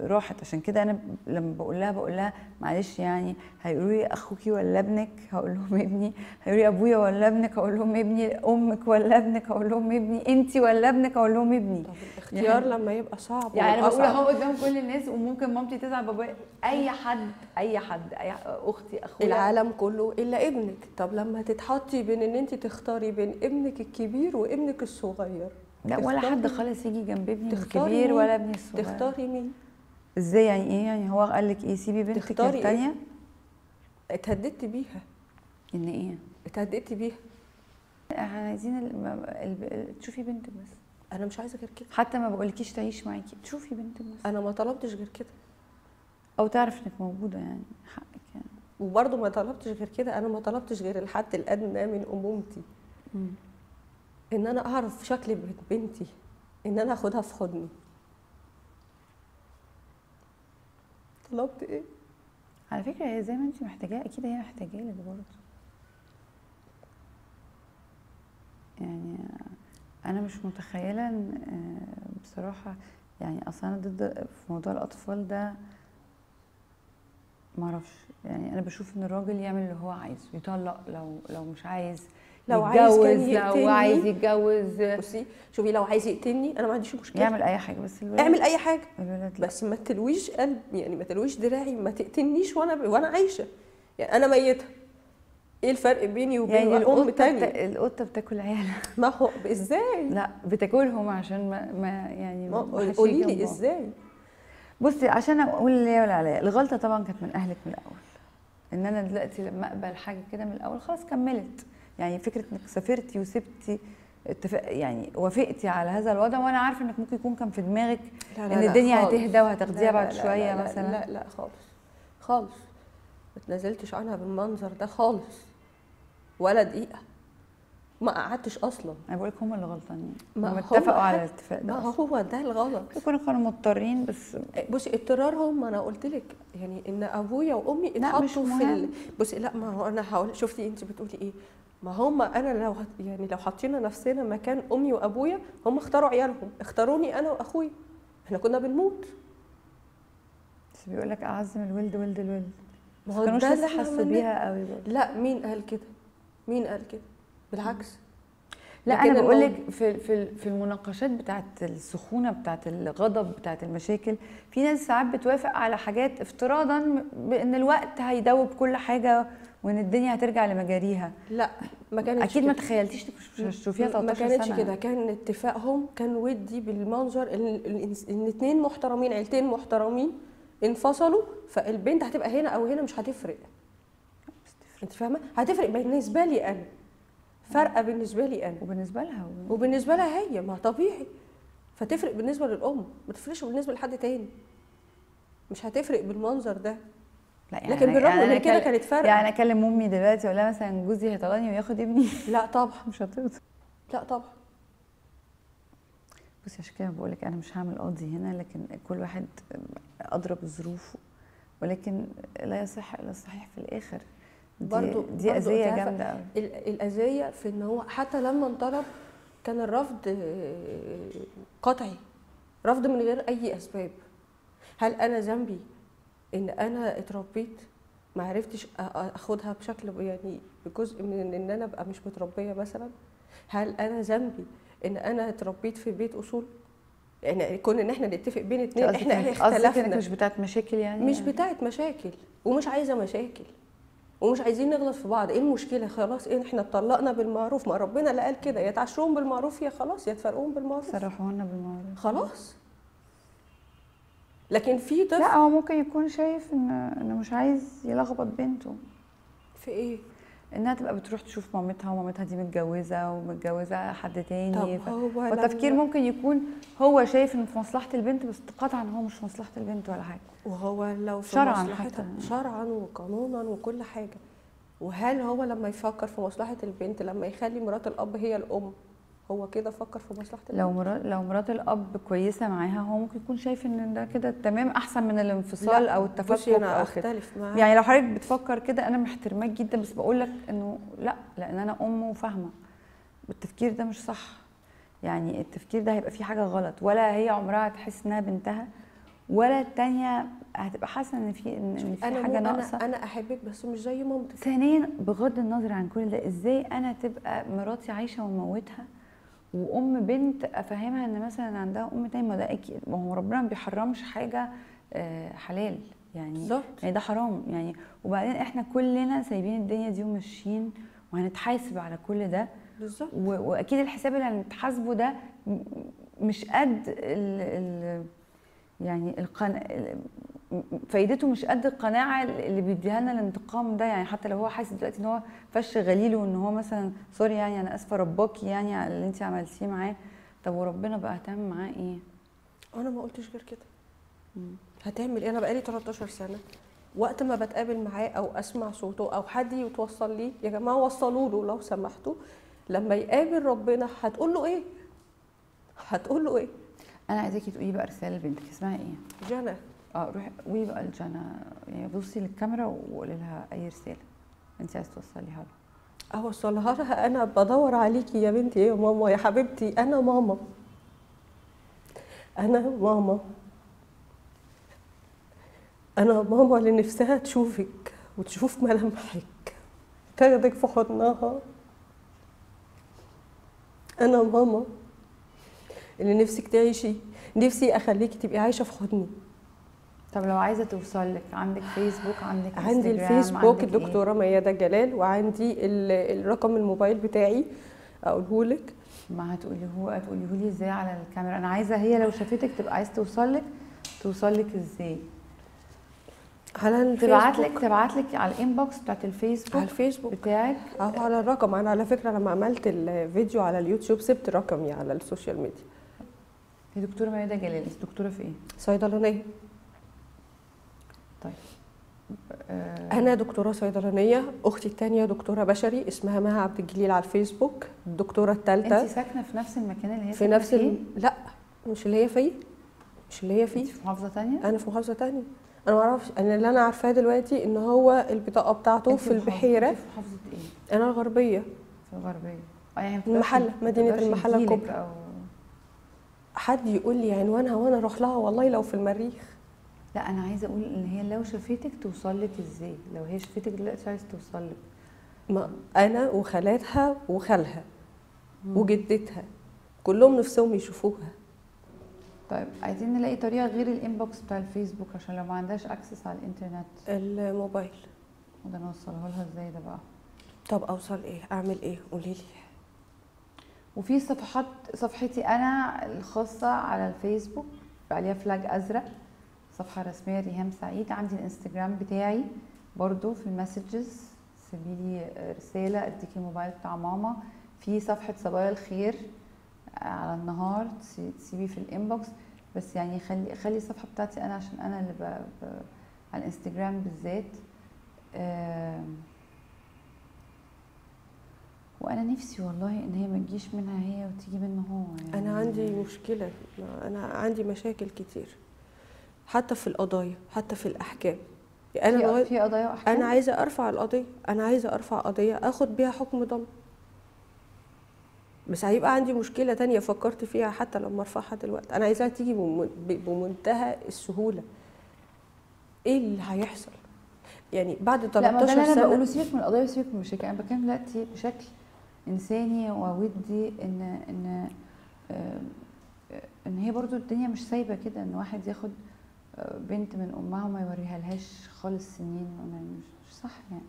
راحت، عشان كده انا لما بقول لها بقول لها معلش يعني هيقولوا لي اخوكي ولا ابنك؟ هقول لهم ابني. هيقولوا لي ابويا ولا ابنك؟ هقول لهم ابني. امك ولا ابنك؟ هقول لهم ابني. انتي ولا ابنك؟ هقول لهم ابني. طب الاختيار يعني لما يبقى صعب يعني انا بقول اهو قدام كل الناس، وممكن مامتي تزعل، بابايا، اي حد اي حد اي اختي اخويا، العالم كله الا ابنك. طب لما تتحطي بين ان انت تختاري بين ابنك الكبير وابنك الصغير، لا ولا حد خالص يجي جنب ابني الكبير ولا ابني الصغير، تختاري مين؟ ازاي يعني ايه؟ يعني هو قال لك ايه؟ سيبي بنتك الثانيه؟ إيه؟ اتهددتي بيها. ان ايه؟ اتهددتي بيها. احنا عايزين ال... ال... تشوفي بنتك بس. انا مش عايزه غير كده، حتى ما بقولكيش تعيش معاكي، تشوفي بنتك بس. انا ما طلبتش غير كده، او تعرف انك موجوده، يعني حقك يعني. وبرده ما طلبتش غير كده، انا ما طلبتش غير الحد الادنى من امومتي. امم ان انا اعرف شكل بنتي، ان انا اخدها في حضني. طلبت ايه؟ على فكره هي زي ما انت محتاجاه اكيد هي محتاجاه لك برضه. يعني انا مش متخيله بصراحه، يعني اصلا انا ضد في موضوع الاطفال ده، معرفش يعني انا بشوف ان الراجل يعمل اللي هو عايزه، يطلق لو لو مش عايز، لو عايز يتجوز، لو عايز يتجوز. بصي شوفي، لو عايز يقتلني انا ما عنديش مشكله، يعمل اي حاجه، بس الولاد اعمل اي حاجه، بس ما تلويش قلب، يعني ما تلويش دراعي، ما تقتلنيش وانا ب... وانا عايشه، يعني انا ميته. ايه الفرق بيني وبين يعني الام تانية؟ بتا... القطه بتاكل عيالها. ما هو ازاي؟ لا بتاكلهم عشان ما, ما يعني ما قولي لي ازاي. بصي عشان اقول ليا ولا عليا، الغلطه طبعا كانت من اهلك من الاول، ان انا دلوقتي لما اقبل حاجه كده من الاول خلاص كملت. يعني فكره انك سافرتي وسبتي يعني وافقتي على هذا الوضع، وانا عارفه انك ممكن يكون كان في دماغك لا لا ان الدنيا هتهدى وهتاخديها بعد شويه مثلا. لا لا لا خالص خالص، ما تنازلتش عنها بالمنظر ده خالص ولا دقيقه، ما قعدتش اصلا. انا بقول لك هم اللي غلطانين، هم اتفقوا على الاتفاق ده. ما هو ده الغلط، يكونوا كانوا مضطرين. بس بصي اضطرارهم، ما انا قلت لك يعني ان ابويا وامي اتحطوا في ال... بصي لا ما هو انا هقول، شفتي انت بتقولي ايه؟ ما هم انا لو يعني لو حطينا نفسنا مكان امي وابويا، هم اختاروا عيالهم، اختاروني انا واخويا، احنا كنا بنموت. بس بيقول لك اعز من الولد ولد الولد، ما هو ده اللي حسوا بيها قوي برضه. لا مين قال كده؟ مين قال كده؟ بالعكس. لا انا بقول لك في في في المناقشات بتاعت السخونه، بتاعت الغضب، بتاعت المشاكل، في ناس ساعات بتوافق على حاجات افتراضا بان الوقت هيدوب كل حاجه وان الدنيا هترجع لمجاريها. لا ما كانتش اكيد كده. ما تخيلتيش مش هتشوفيها ثلاثة عشر سنه. ما كانتش كده، كان اتفاقهم كان ودي بالمنظر ان اتنين محترمين، عيلتين محترمين انفصلوا، فالبنت هتبقى هنا او هنا مش هتفرق. انت فاهمه؟ هتفرق بالنسبه لي انا، فارقه بالنسبه لي انا وبالنسبه لها وبالنسبه, وبالنسبة لها هي، ما طبيعي. فتفرق بالنسبه للام، ما تفرقش بالنسبه لحد تاني، مش هتفرق بالمنظر ده. لا يعني لكن بالرغم يعني من كده كان كانت فارقه. يعني انا اكلم امي دلوقتي اقول لها مثلا جوزي هيطلقني وياخد ابني؟ لا طبعا مش هتقدر. لا طبعا بس عشان كده بقول لك انا مش هعمل قاضي هنا، لكن كل واحد اضرب ظروفه، ولكن لا يصح الا الصحيح في الاخر. دي برضو دي اذيه جامده قوي. الاذيه في ان هو حتى لما انطرد كان الرفض قطعي، رفض من غير اي اسباب. هل انا ذنبي ان انا اتربيت ما عرفتش اخدها بشكل يعني بجزء من ان انا ابقى مش متربيه مثلا؟ هل انا ذنبي ان انا اتربيت في بيت اصول؟ يعني كنا ان احنا نتفق بين اتنين، احنا اختلفنا. مش بتاعت مشاكل يعني، مش يعني. بتاعت مشاكل، ومش عايزه مشاكل، ومش عايزين نغلط في بعض. ايه المشكله؟ خلاص ايه، احنا اتطلقنا بالمعروف، ما ربنا اللي قال كده، يا تعشروهم بالمعروف يا خلاص، يا تفرقوهم بالمعروف، صرحونا بالمعروف خلاص. لكن في طفل لا، هو ممكن يكون شايف ان انه مش عايز يلخبط بنته في ايه، انها تبقى بتروح تشوف مامتها ومامتها دي متجوزه ومتجوزه حد تاني. ف... والتفكير ممكن يكون هو شايف انه في مصلحه البنت، بس قطعا هو مش في مصلحه البنت ولا حاجه، وهو لو في شرعاً مصلحتها شرعا وقانونا وكل حاجه. وهل هو لما يفكر في مصلحه البنت، لما يخلي مرات الاب هي الام، هو كده فكر في مصلحه البنت؟ لو مرات لو مرات الاب كويسه معاها، هو ممكن يكون شايف ان ده كده تمام، احسن من الانفصال او التفكك. انا اختلف معاك، يعني لو حضرتك بتفكر كده انا محترماك جدا، بس بقول لك انه لا، لان انا ام وفاهمه التفكير ده مش صح. يعني التفكير ده هيبقى فيه حاجه غلط، ولا هي عمرها هتحس انها بنتها، ولا الثانيه هتبقى حاسه ان في ان في حاجه ناقصه. انا انا احبك بس مش زي مامتك. ثانيا، بغض النظر عن كل ده، ازاي انا تبقى مراتي عايشه وموتها، وام بنت افهمها ان مثلا عندها ام تاني؟ ما ده اكيد، ما هو ربنا ما بيحرمش حاجه حلال يعني بالظبط، يعني ده حرام يعني. وبعدين احنا كلنا سايبين الدنيا دي وماشيين، وهنتحاسب على كل ده بالظبط. واكيد الحساب اللي هنتحاسبه ده مش قد ال ال يعني القناعه، فايدته مش قد القناعه اللي بيديها لنا الانتقام ده. يعني حتى لو هو حاسس دلوقتي ان هو فش غليله، وان هو مثلا سوري يعني انا اسفه رباكي يعني على اللي انت عملتيه معاه، طب وربنا بقى هتعمل معاه ايه؟ انا ما قلتش غير كده. هتعمل ايه؟ انا بقالي تلتاشر سنه وقت ما بتقابل معاه او اسمع صوته او حد يتوصل لي، يا جماعه وصلوا له لو سمحتوا، لما يقابل ربنا هتقول له ايه؟ هتقول له ايه؟ انا عايزاكي تقولي بقى رساله لبنتك. اسمها ايه؟ جنى. اه روحي قولي بقى لجنى، يعني بصي للكاميرا وقولي لها اي رساله انت عايزه توصليها لها. اوصلها لها، انا بدور عليكي يا بنتي، يا ماما، يا حبيبتي، انا ماما، انا ماما، انا ماما اللي نفسها تشوفك وتشوف ملامحك، تاخدك في حضنها. انا ماما اللي نفسك تعيشي، نفسي اخليكي تبقي عايشه في حضني. طب لو عايزه توصل لك، عندك فيسبوك، عندك انستغرام؟ عندي الفيسبوك الدكتوره مياده جلال، وعندي الرقم الموبايل بتاعي اقوله لك. ما هتقوليه هتقوليه لي ازاي على الكاميرا؟ انا عايزه هي لو شافتك تبقى عايزه توصل لك، توصل لك ازاي؟ على الفيسبوك، تبعت لك تبعت لك على الانبوكس بتاعت الفيسبوك، على الفيسبوك بتاعك او على الرقم. انا على فكره لما عملت الفيديو على اليوتيوب سبت رقمي على السوشيال ميديا. هي دكتوره مياده جلال، دكتوره في ايه؟ صيدلانيه. طيب آه. أنا دكتورة صيدلانية، أختي الثانية دكتورة بشري اسمها مها عبد الجليل على الفيسبوك، الدكتورة الثالثة. أنت ساكنة في نفس المكان اللي هي في نفس فيه؟ لا، مش اللي هي فيه، مش اللي هي فيه. أنت في محافظة ثانية؟ أنا في محافظة ثانية. أنا ما أعرفش، أنا اللي أنا عارفاه دلوقتي إن هو البطاقة بتاعته في البحيرة. أنت في محافظة إيه؟ أنا الغربية. في الغربية. أه يعني المحلة، مدينة المحلة الكبرى. أو... حد يقول لي عنوانها وأنا أروح لها، والله لو في المريخ. لا انا عايزه اقول ان هي لو شافتك توصل لك ازاي؟ لو هي شافتك دلوقتي عايزه توصل لك. ما انا وخالاتها وخالها وجدتها كلهم نفسهم يشوفوها. طيب عايزين نلاقي طريقه غير الانبوكس بتاع الفيسبوك، عشان لو ما عندهاش اكسس على الانترنت. الموبايل. وده انا اوصله لها ازاي ده بقى؟ طب اوصل ايه؟ اعمل ايه؟ قولي لي. وفي صفحات، صفحتي انا الخاصه على الفيسبوك عليها فلاج ازرق، صفحه رسميه ريهام سعيد. عندي الانستجرام بتاعي برضو، في المسجز سيبيلي رساله، اديكي الموبايل بتاع ماما. في صفحه صبايا الخير على النهار، تسيبيه في الانبوكس. بس يعني خلي خلي الصفحه بتاعتي انا، عشان انا اللي ب... ب... على الانستجرام بالذات. آه... وانا نفسي والله ان هي ما تجيش منها هي وتيجي منه هو. يعني انا عندي مشكله، انا عندي مشاكل كتير حتى في القضايا، حتى في الاحكام. انا في قضايا واحكام، انا عايزه ارفع القضيه، انا عايزه ارفع قضيه اخد بيها حكم ضم، بس هيبقى عندي مشكله تانية فكرت فيها حتى لما ارفعها دلوقتي. انا عايزاها تيجي بمنتهى السهوله. ايه اللي هيحصل يعني بعد تلتاشر سنة؟ لا، انا سيبك من القضايا وسيبك من المشاكل، انا بتكلم دلوقتي بشكل انساني وودي ان ان ان هي برضو الدنيا مش سايبه كده ان واحد ياخد بنت من امها وما يوريها لهاش خالص سنين، مش صح يعني،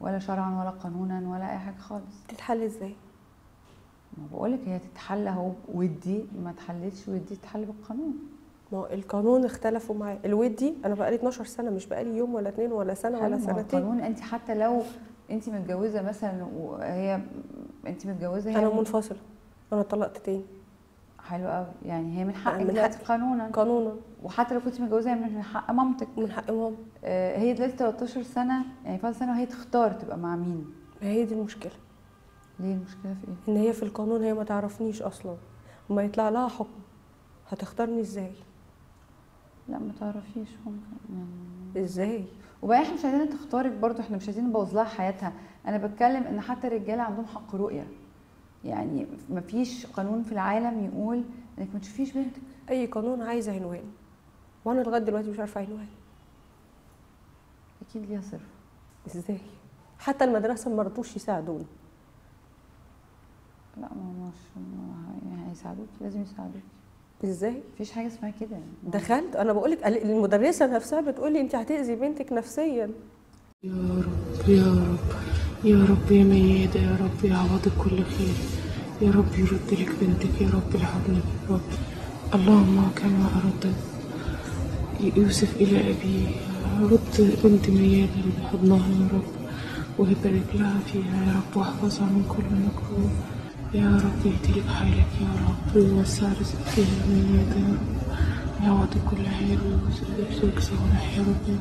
ولا شرعا ولا قانونا ولا اي حاجه خالص. تتحل ازاي؟ ما بقولك هي تتحل اهو، ودي ما اتحلتش، ودي تتحل بالقانون. ما هو القانون اختلفوا معاه، الودي انا بقالي اتناشر سنة مش بقالي يوم ولا اتنين ولا سنه ولا سنتين. القانون انت حتى لو انت متجوزه مثلا وهي انت متجوزه، هي انا منفصله، انا اتطلقت تاني. حلو قوي، يعني هي من حقك دلوقتي قانونا قانونا وحتى لو كنت متجوزه من حق مامتك، من حق مامتك. آه هي دلوقتي تلتاشر سنة، يعني فاضل سنه وهي تختار تبقى مع مين. هي دي المشكله. ليه المشكله في ايه؟ ان هي في القانون هي ما تعرفنيش اصلا، وما يطلع لها حكم هتختارني ازاي؟ لا ما تعرفيش ممكن ازاي. وبقى احنا مش عايزين تختارك برضو، احنا مش عايزين نبوظ لها حياتها. انا بتكلم ان حتى الرجاله عندهم حق رؤيه، يعني مفيش قانون في العالم يقول انك ما تشوفيش بنتك. اي قانون عايز عنوان، وانا لغايه دلوقتي مش عارفه عنوان. اكيد ليها صرف. ازاي؟ حتى المدرسه ما رضوش يساعدونا. لا ما مش هيساعدوكي، لازم يساعدوكي. ازاي؟ مفيش حاجه اسمها كده. دخلت انا بقول لك المدرسه نفسها بتقول لي انت هتاذي بنتك نفسيا. يا رب يا رب يا رب يا مياده، يا رب يعوضك كل خير، يا رب يرد لك بنتك، يا رب الحضن بالرب. اللهم كما اراد يوسف الى ابيه، رد بنت مياده لحضنها يا رب، وبارك لها فيها يا رب، واحفظها من كل مكروه يا رب، يهديلك حالك يا رب، ويوسع رزقك فيها مياده يا رب، يعوضك كل خير ويرزقك صالح يا رب.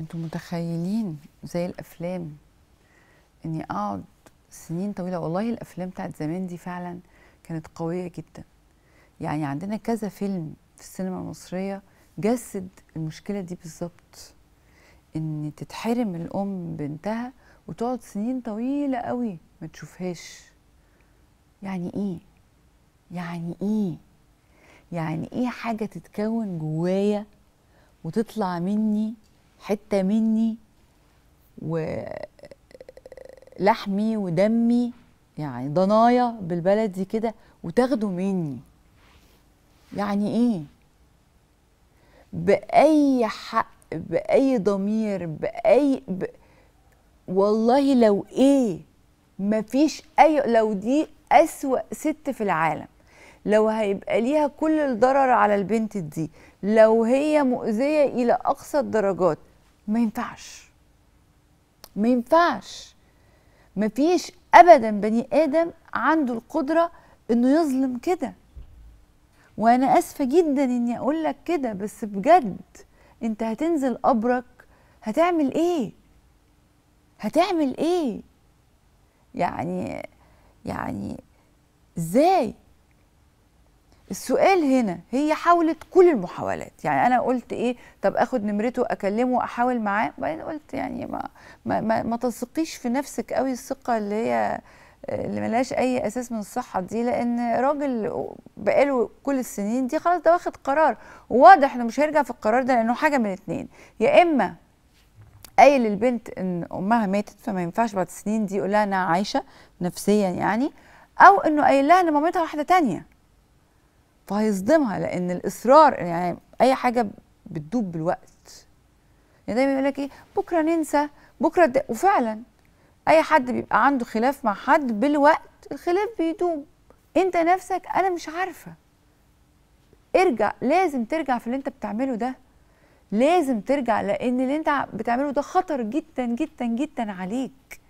انتم متخيلين زي الافلام اني اقعد سنين طويله؟ والله الافلام بتاعت زمان دي فعلا كانت قويه جدا، يعني عندنا كذا فيلم في السينما المصريه جسد المشكله دي بالظبط، ان تتحرم الام بنتها وتقعد سنين طويله قوي ما تشوفهاش. يعني ايه؟ يعني ايه؟ يعني ايه حاجه تتكون جوايا وتطلع مني حته مني ولحمي ودمي، يعني ضنايا بالبلدي كده، وتاخده مني؟ يعني ايه؟ باي حق، باي ضمير، باي ب... والله لو ايه، مفيش اي. لو دي اسوأ ست في العالم، لو هيبقى ليها كل الضرر على البنت دي، لو هي مؤذيه الى اقصى الدرجات، ما ينفعش ما ينفعش ما فيش ابدا بني ادم عنده القدره انه يظلم كده. وانا اسفه جدا اني اقول لك كده، بس بجد انت هتنزل قبرك هتعمل ايه؟ هتعمل ايه؟ يعني يعني ازاي؟ السؤال هنا هي حاولت كل المحاولات. يعني انا قلت ايه، طب اخد نمرته اكلمه احاول معاه، بعدين قلت يعني ما ما ما, ما تثقيش في نفسك قوي الثقه اللي هي اللي ملهاش اي اساس من الصحه دي، لان راجل بقاله كل السنين دي خلاص ده واخد قرار، وواضح انه مش هيرجع في القرار ده، لانه حاجه من اتنين، يا اما قايل للبنت ان امها ماتت فما ينفعش بعد السنين دي يقول لها انها عايشه نفسيا يعني، او انه قايل لها ان مامتها واحده ثانيه فهيصدمها، لان الاصرار يعني اي حاجه بتدوب بالوقت. يعني دايما يقول لك ايه، بكره ننسى بكره ده، وفعلا اي حد بيبقى عنده خلاف مع حد بالوقت الخلاف بيدوب. انت نفسك انا مش عارفه، ارجع، لازم ترجع في اللي انت بتعمله ده، لازم ترجع، لان اللي انت بتعمله ده خطر جدا جدا جدا عليك.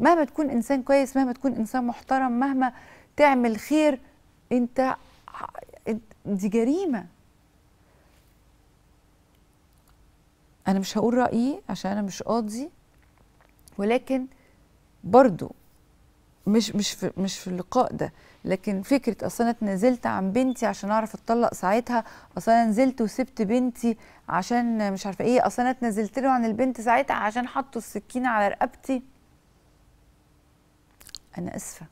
مهما تكون إنسان كويس، مهما تكون إنسان محترم، مهما تعمل خير، أنت دي جريمة. أنا مش هقول رأيي عشان أنا مش قاضي، ولكن برضو مش مش في مش في اللقاء ده، لكن فكره اصل انا اتنازلت عن بنتي عشان اعرف اتطلق ساعتها، اصل انا نزلت وسبت بنتي عشان مش عارفه ايه، اصل انا اتنازلت له عن البنت ساعتها عشان حطوا السكينه على رقبتي. انا اسفه،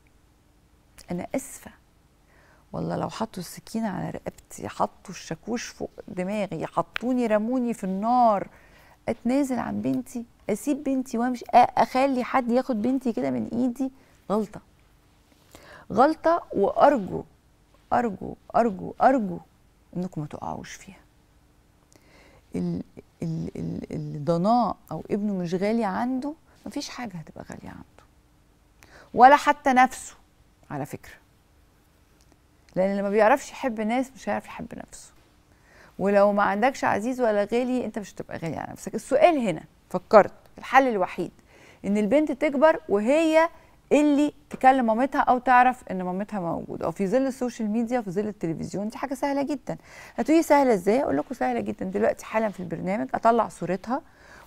انا اسفه والله، لو حطوا السكينه على رقبتي، حطوا الشاكوش فوق دماغي، حطوني رموني في النار، اتنازل عن بنتي، اسيب بنتي وامشي، اخلي حد ياخد بنتي كده من ايدي، غلطة غلطة، وأرجو أرجو أرجو أرجو إنكم ما تقعوش فيها. الضناء أو ابنه مش غالي عنده، مفيش حاجة هتبقى غالية عنده، ولا حتى نفسه على فكرة، لأن اللي ما بيعرفش يحب ناس مش هيعرف يحب نفسه، ولو ما عندكش عزيز ولا غالي أنت مش هتبقى غالي على نفسك. السؤال هنا، فكرت الحل الوحيد إن البنت تكبر وهي اللي تكلم مامتها او تعرف ان مامتها موجوده، او في ظل السوشيال ميديا وفي ظل التلفزيون، دي حاجه سهله جدا. هتقولي سهله ازاي؟ اقول لكم سهله جدا دلوقتي حالا في البرنامج، اطلع صورتها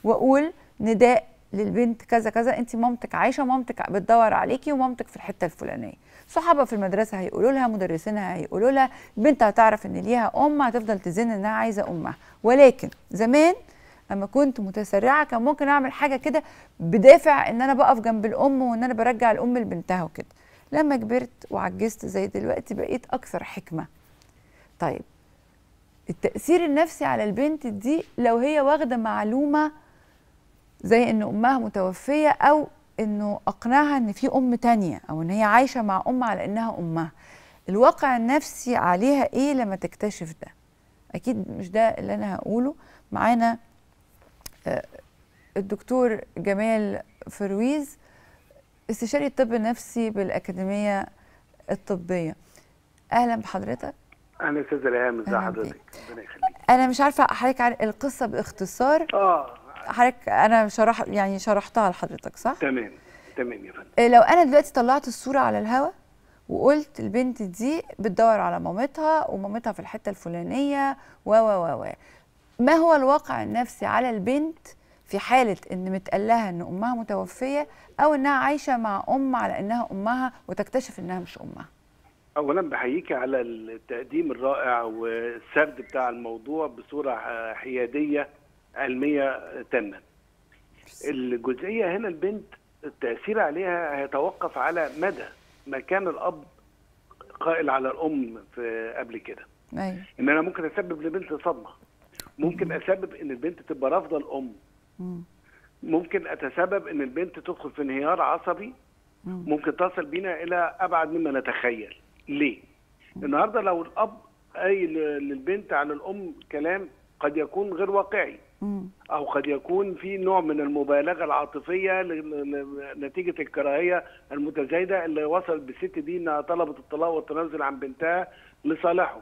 واقول نداء للبنت كذا كذا، انت مامتك عايشه، مامتك بتدور عليكي، ومامتك في الحته الفلانيه، صحابها في المدرسه هيقولوا لها، مدرسينها هيقولوا لها، البنت هتعرف ان ليها ام، هتفضل تزن انها عايزه امها. ولكن زمان لما كنت متسرعه كان ممكن اعمل حاجه كده بدافع ان انا بقف جنب الام وان انا برجع الام لبنتها وكده. لما كبرت وعجزت زي دلوقتي بقيت اكثر حكمه. طيب التاثير النفسي على البنت دي لو هي واخده معلومه زي ان امها متوفيه، او انه اقنعها ان في ام تانيه، او ان هي عايشه مع ام على انها امها، الواقع النفسي عليها ايه لما تكتشف ده؟ اكيد مش ده اللي انا هقوله. معانا الدكتور جمال فرويز، استشاري الطب النفسي بالأكاديمية الطبية. أهلا بحضرتك. أهلا يا أستاذة ريهام، إزي حضرتك؟ ربنا يخليك. أنا مش عارفة حضرتك عن القصة باختصار. أه حضرتك أنا شرح يعني شرحتها لحضرتك صح؟ تمام تمام يا فندم. لو أنا دلوقتي طلعت الصورة على الهوا وقلت البنت دي بتدور على مامتها ومامتها في الحتة الفلانية و و و ما هو الواقع النفسي على البنت في حالة إن متقال لها إن أمها متوفية أو إنها عايشة مع أم على إنها أمها وتكتشف إنها مش أمها؟ أولاً بحييكي على التقديم الرائع والسرد بتاع الموضوع بصورة حيادية علمية تماً. الجزئية هنا البنت التأثير عليها هيتوقف على مدى ما كان الأب قائل على الأم في قبل كده. أيوة. إن أنا ممكن أسبب لبنت صدمة، ممكن أسبب إن البنت تبقى رافضة الأم، ممكن أتسبب إن البنت تدخل في انهيار عصبي، ممكن تصل بينا إلى أبعد مما نتخيل. ليه؟ النهاردة لو الأب قايل للبنت على الأم كلام قد يكون غير واقعي، أو قد يكون في نوع من المبالغة العاطفية نتيجة الكراهية المتزايدة اللي وصلت بالست دي إنها طلبت الطلاق والتنازل عن بنتها لصالحه.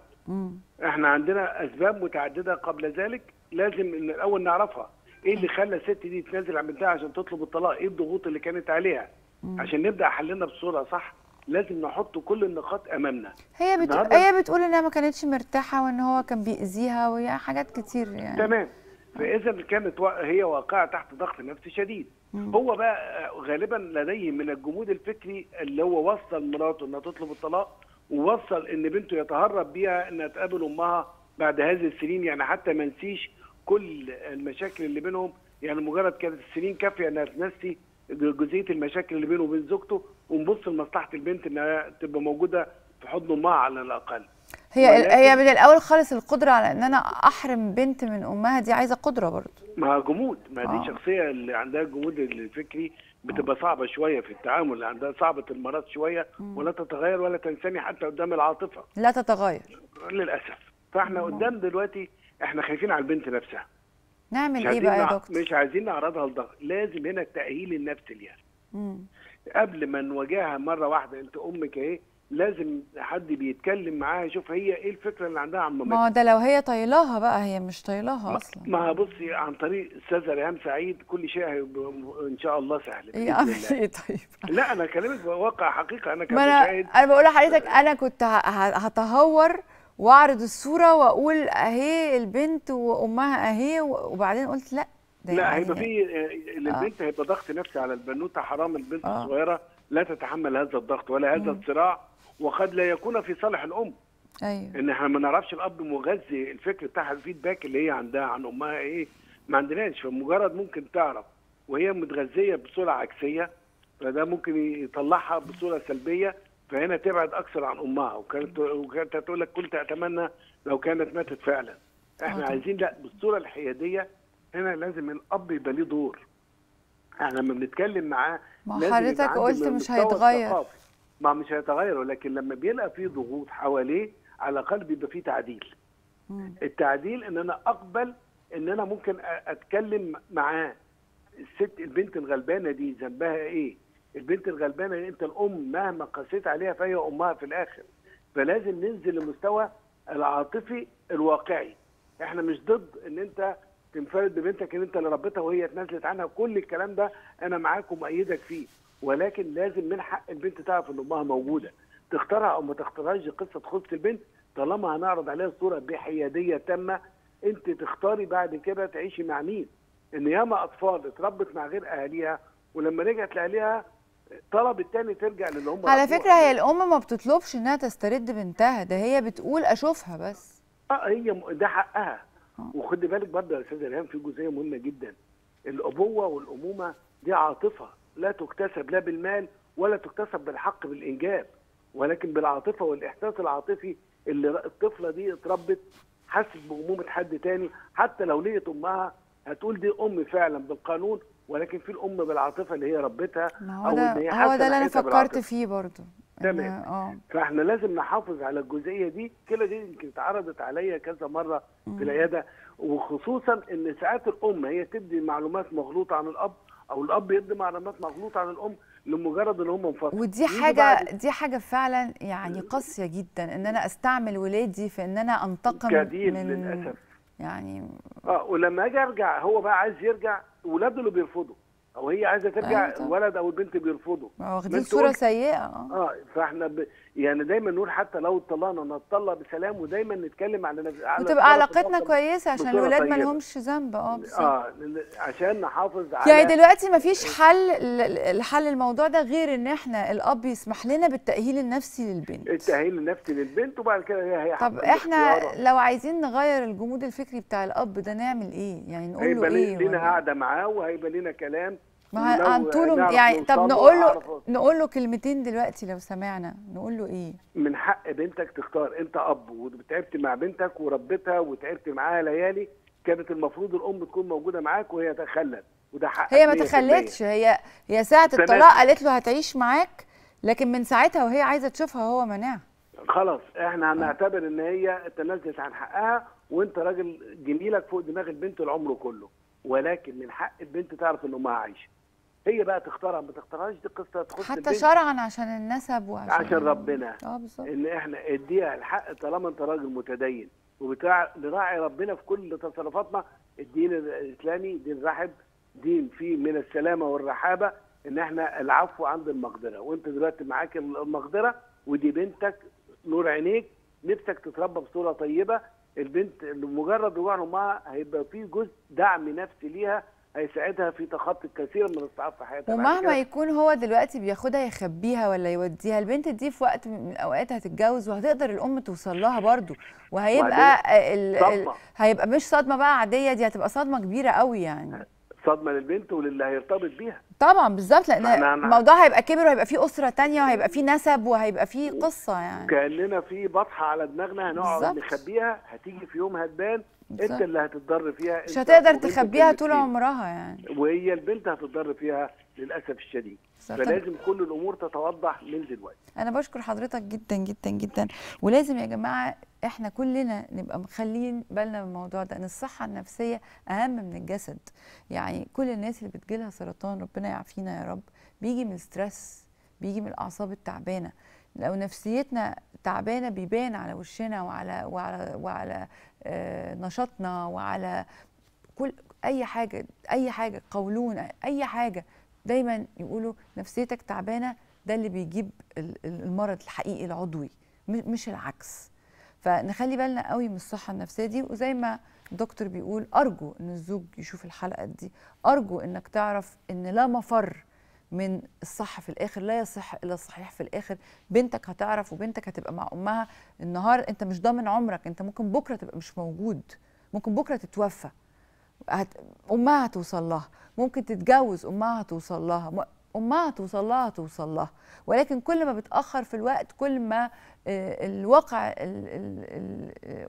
احنا عندنا اسباب متعدده قبل ذلك، لازم من الاول نعرفها ايه اللي خلى الست دي تنازل عن بنتها عشان تطلب الطلاق، ايه الضغوط اللي كانت عليها عشان نبدا حلنا بصوره صح. لازم نحط كل النقاط امامنا. هي بتقول هي بتقول انها ما كانتش مرتاحه وان هو كان بيأذيها ويا حاجات كتير يعني. تمام. فاذا كانت هي واقعه تحت ضغط نفسي شديد. مم. هو بقى غالبا لديه من الجمود الفكري اللي هو وصل مراته انها تطلب الطلاق، ووصل ان بنته يتهرب بيها انها تقابل امها بعد هذه السنين، يعني حتى ما نسيش كل المشاكل اللي بينهم، يعني مجرد كانت السنين كافيه انها تنسي جزئيه المشاكل اللي بينه وبين زوجته، ونبص لمصلحه البنت انها تبقى موجوده في حضن امها على الاقل. هي هي من الاول خالص القدره على ان انا احرم بنت من امها دي عايزه قدره برضه. ما جمود، ما دي آه. شخصيه اللي عندها الجمود الفكري بتبقى صعبه شويه في التعامل، اللي عندها صعبه المرض شويه، ولا تتغير ولا تنساني حتى قدام العاطفه. لا تتغير. للاسف. فاحنا قدام دلوقتي احنا خايفين على البنت نفسها. نعمل ايه بقى يا دكتور؟ مش عايزين نعرضها لضغط، لازم هنا التاهيل النفسي ليها. قبل ما نواجهها مره واحده، انت امك اهي، لازم حد بيتكلم معاها يشوف هي ايه الفكره اللي عندها عن مامتها. ما هو ده لو هي طايلاها بقى، هي مش طايلاها اصلا. ما بصي، عن طريق الاستاذه ريهام سعيد كل شيء ان شاء الله سهل. ايه اعمل ايه طيب؟ لا انا كلامك واقع حقيقه، انا كمشاهد انا بقول لحضرتك انا كنت هتهور واعرض الصوره واقول اهي البنت وامها اهي، وبعدين قلت لا ده لا هيبقى في للبنت هيبقى ضغط نفسي على البنوته، حرام البنت آه. الصغيره لا تتحمل هذا الضغط ولا هذا الصراع، وقد لا يكون في صالح الام. ايوه، ان احنا ما نعرفش الاب مغذي الفكر بتاعها، الفيدباك اللي هي عندها عن امها ايه ما عندناش، فمجرد ممكن تعرف وهي متغذيه بصوره عكسيه، فده ممكن يطلعها بصوره سلبيه، فهنا تبعد اكثر عن امها. وكانت وكانت هتقول لك كنت اتمنى لو كانت ماتت فعلا. احنا أوه. عايزين لا بالصوره الحياديه، هنا لازم الاب يبقى ليه دور. احنا لما بنتكلم معاه ما حضرتك قلت مش هيتغير، ما مش هيتغير، ولكن لما بيلقى فيه ضغوط حواليه على الأقل بيبقى فيه تعديل. مم. التعديل ان انا اقبل ان انا ممكن اتكلم معاه. الست البنت الغلبانه دي ذنبها ايه؟ البنت الغلبانه دي انت الام مهما قسيت عليها فهي امها في الاخر. فلازم ننزل لمستوى العاطفي الواقعي. احنا مش ضد ان انت تنفرد ببنتك ان انت اللي ربيتها وهي اتنازلت عنها، وكل الكلام ده انا معاك ومؤيدك فيه، ولكن لازم من حق البنت تعرف ان امها موجوده، تختارها او ما تختارهاش قصه تخص البنت، طالما هنعرض عليها صوره بحياديه تامه. انت تختاري بعد كده تعيشي مع مين، ان ياما اطفال اتربت مع غير اهاليها ولما رجعت لاهاليها طلبت تاني ترجع للي هم. على فكره هي الام ما بتطلبش انها تسترد بنتها، ده هي بتقول اشوفها بس. اه هي ده حقها. وخد بالك برضه يا استاذه ريهام في جزئيه مهمه جدا، الابوه والامومه دي عاطفه لا تكتسب لا بالمال ولا تكتسب بالحق بالانجاب، ولكن بالعاطفه والاحساس العاطفي اللي الطفله دي اتربت حست بامومه حد تاني، حتى لو لقيت امها هتقول دي ام فعلا بالقانون، ولكن في الام بالعاطفه اللي هي ربتها. هو ده هو ده اللي انا فكرت فيه برضه. تمام. أوه. فاحنا لازم نحافظ على الجزئيه دي، كده دي يمكن اتعرضت عليا كذا مره في العياده، وخصوصا ان ساعات الام هي تدي معلومات مغلوطه عن الاب او الاب يدي معلومات مغلوطه عن الام لمجرد ان هم انفصلوا. ودي حاجه دي حاجه فعلا يعني قاسيه جدا، ان انا استعمل ولادي في ان انا انتقم من للاسف يعني. اه ولما اجي ارجع هو بقى عايز يرجع، ولاده اللي بيرفضوا او هي عايزه ترجع، الولد او البنت بيرفضوا، واخدين صوره سيئه. اه اه فاحنا ب... يعني دايما نقول حتى لو اتطلقنا نتطلق بسلام، ودايما نتكلم عن على وتبقى علاقتنا كويسه عشان الولاد ما لهمش ذنب. اه بصراحه اه عشان نحافظ على يعني دلوقتي ما فيش حل لحل الموضوع ده غير ان احنا الاب يسمح لنا بالتاهيل النفسي للبنت. التاهيل النفسي للبنت وبعد كده هي هي. طب احنا لو عايزين نغير الجمود الفكري بتاع الاب ده نعمل ايه؟ يعني نقول له ايه؟ هيبقى لنا قاعده معاه وهيبقى لنا كلام. ما انتوا يعني طب نقول له نقول له كلمتين دلوقتي لو سمعنا، نقول له ايه؟ من حق بنتك تختار، انت اب وتعبت مع بنتك وربيتها وتعبت معاها ليالي، كانت المفروض الام تكون موجوده معاك وهي تخلت، وده حقك. هي ما تخلتش، هي هي ساعه الطلاق قالت له هتعيش معاك، لكن من ساعتها وهي عايزه تشوفها وهو منعها. خلاص احنا هنعتبر ان هي تنازلت عن حقها، وانت راجل جميلك فوق دماغ البنت العمر كله، ولكن من حق البنت تعرف ان امها عايشه. هي بقى تختارها ما تختارهاش، دي قصه تخص حتى البنت. شرعا عشان النسب وعشان عشان ربنا. اه بالظبط. ان احنا اديها الحق طالما انت راجل متدين وبتراعي ربنا في كل تصرفاتنا. الدين الاسلامي دين رحب، دين فيه من السلامه والرحابه، ان احنا العفو عند المقدره، وانت دلوقتي معاك المقدره ودي بنتك نور عينيك، نفسك تتربى بصوره طيبه. البنت لمجرد رجوع لامها هيبقى في جزء دعم نفسي ليها هيساعدها في تخطي الكثير من الصعاب في حياتها. ومهما يكون هو دلوقتي بياخدها يخبيها ولا يوديها، البنت دي في وقت من الاوقات هتتجوز وهتقدر الام توصل لها برضه، وهيبقى ال... ال... هيبقى مش صدمه بقى عاديه، دي هتبقى صدمه كبيره قوي يعني. صدمه للبنت وللي هيرتبط بيها. طبعا بالظبط، لان الموضوع هيبقى كبر وهيبقى فيه اسره ثانيه وهيبقى فيه نسب وهيبقى فيه قصه يعني. كاننا في بطحه على دماغنا هنقعد نخبيها، هتيجي في يوم هتبان. بالزبط. انت اللي هتتضر فيها، مش هتقدر تخبيها طول عمرها يعني، وهي البنت هتتضر فيها للاسف الشديد. فلازم كل الامور تتوضح من دلوقتي. انا بشكر حضرتك جدا جدا جدا، ولازم يا جماعه احنا كلنا نبقى مخلين بالنا من الموضوع ده، ان الصحه النفسيه اهم من الجسد. يعني كل الناس اللي بتجيلها سرطان ربنا يعافينا يا رب، بيجي من الستريس، بيجي من الاعصاب التعبانه، لو نفسيتنا تعبانه بيبان على وشنا وعلى وعلى وعلى آه نشاطنا وعلى كل اي حاجه، اي حاجه قولون، اي حاجه. دايما يقولوا نفسيتك تعبانه ده اللي بيجيب المرض الحقيقي العضوي مش العكس. فنخلي بالنا قوي من الصحه النفسيه دي. وزي ما الدكتور بيقول، ارجو ان الزوج يشوف الحلقه دي، ارجو انك تعرف ان لا مفر من الصح في الاخر، لا يصح الا الصحيح في الاخر. بنتك هتعرف وبنتك هتبقى مع امها النهار، انت مش ضامن عمرك، انت ممكن بكره تبقى مش موجود، ممكن بكره تتوفى، هت... امها هتوصل لها، ممكن تتجوز امها هتوصل لها، امها هتوصل لها هتوصل لها. ولكن كل ما بتاخر في الوقت، كل ما الواقع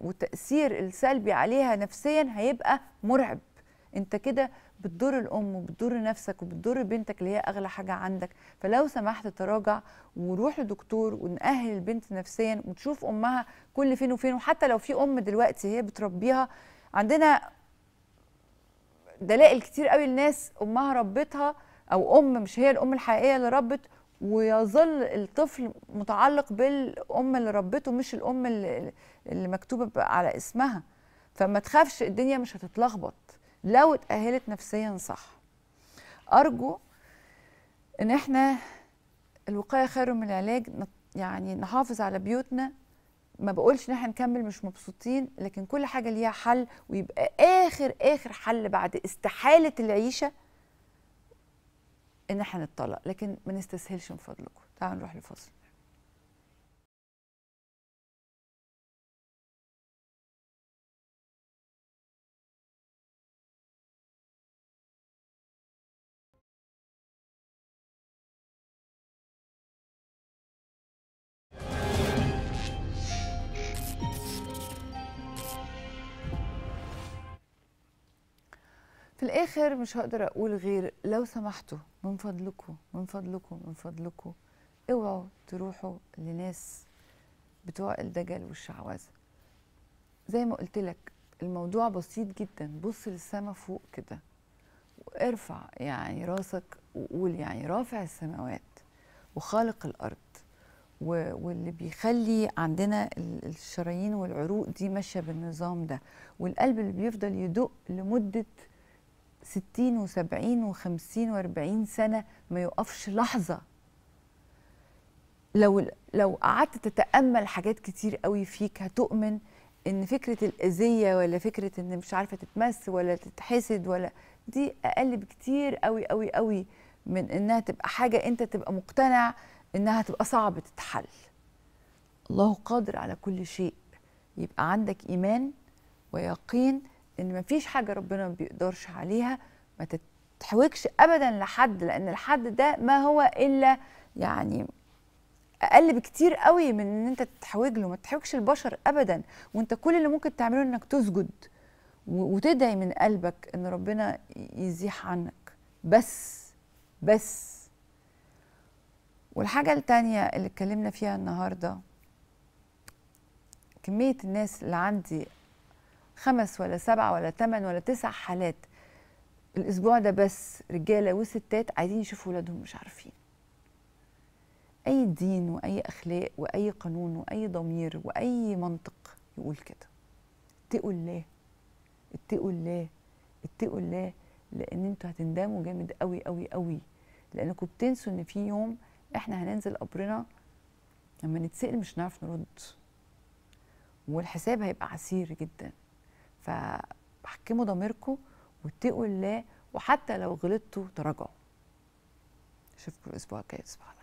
والتاثير السلبي عليها نفسيا هيبقى مرعب. انت كده بتضر الام وبتضر نفسك وبتضر بنتك اللي هي اغلى حاجه عندك. فلو سمحت تراجع وروح لدكتور ونأهل البنت نفسيا وتشوف امها كل فين وفين. وحتى لو في ام دلوقتي هي بتربيها، عندنا دلائل كتير قوي الناس امها ربتها او ام مش هي الام الحقيقيه اللي ربت، ويظل الطفل متعلق بالام اللي ربته مش الام اللي, اللي مكتوبه على اسمها. فما تخافش، الدنيا مش هتتلخبط لو اتأهلت نفسيا صح. أرجو إن احنا الوقاية خير من العلاج، يعني نحافظ على بيوتنا. ما بقولش إن احنا نكمل مش مبسوطين، لكن كل حاجة ليها حل، ويبقى آخر آخر حل بعد استحالة العيشة إن احنا نتطلق، لكن ما نستسهلش من فضلكم. تعالوا نروح لفاصل. في الآخر مش هقدر أقول غير لو سمحتوا من فضلكم من فضلكم من فضلكم اوعوا تروحوا لناس بتوع الدجل والشعوذة. زي ما قلت لك الموضوع بسيط جدا، بص للسما فوق كده وارفع يعني راسك وقول يعني رافع السماوات وخالق الأرض واللي بيخلي عندنا الشرايين والعروق دي ماشية بالنظام ده، والقلب اللي بيفضل يدق لمدة ستين وسبعين وخمسين واربعين سنة ما يوقفش لحظة. لو لو قعدت تتأمل حاجات كتير قوي فيك هتؤمن إن فكرة الأذية ولا فكرة إن مش عارفة تتمس ولا تتحسد ولا دي أقل بكتير قوي قوي قوي من إنها تبقى حاجة أنت تبقى مقتنع إنها تبقى صعبة تتحل. الله قادر على كل شيء، يبقى عندك إيمان ويقين إن مفيش حاجة ربنا ما بيقدرش عليها. ما تتحوجش أبدا لحد، لأن الحد ده ما هو إلا يعني أقل بكتير قوي من إن أنت تتحوج له. ما تتحوجش البشر أبدا، وأنت كل اللي ممكن تعمله إنك تسجد وتدعي من قلبك إن ربنا يزيح عنك بس بس. والحاجة التانية اللي اتكلمنا فيها النهاردة، كمية الناس اللي عندي خمس ولا سبعة ولا تمن ولا تسع حالات الأسبوع ده بس، رجالة وستات عايزين يشوفوا ولادهم مش عارفين. أي دين وأي أخلاق وأي قانون وأي ضمير وأي منطق يقول كده؟ اتقوا الله، اتقوا الله، اتقوا الله، لأن انتوا هتندموا جامد قوي قوي قوي، لأنكم بتنسوا إن في يوم احنا هننزل قبرنا لما نتسأل مش هنعرف نرد، والحساب هيبقى عسير جدا. فحكموا ضميركم واتقوا الله، وحتى لو غلطتوا تراجعوا. اشوفكم الاسبوع الجاي. تصبحوا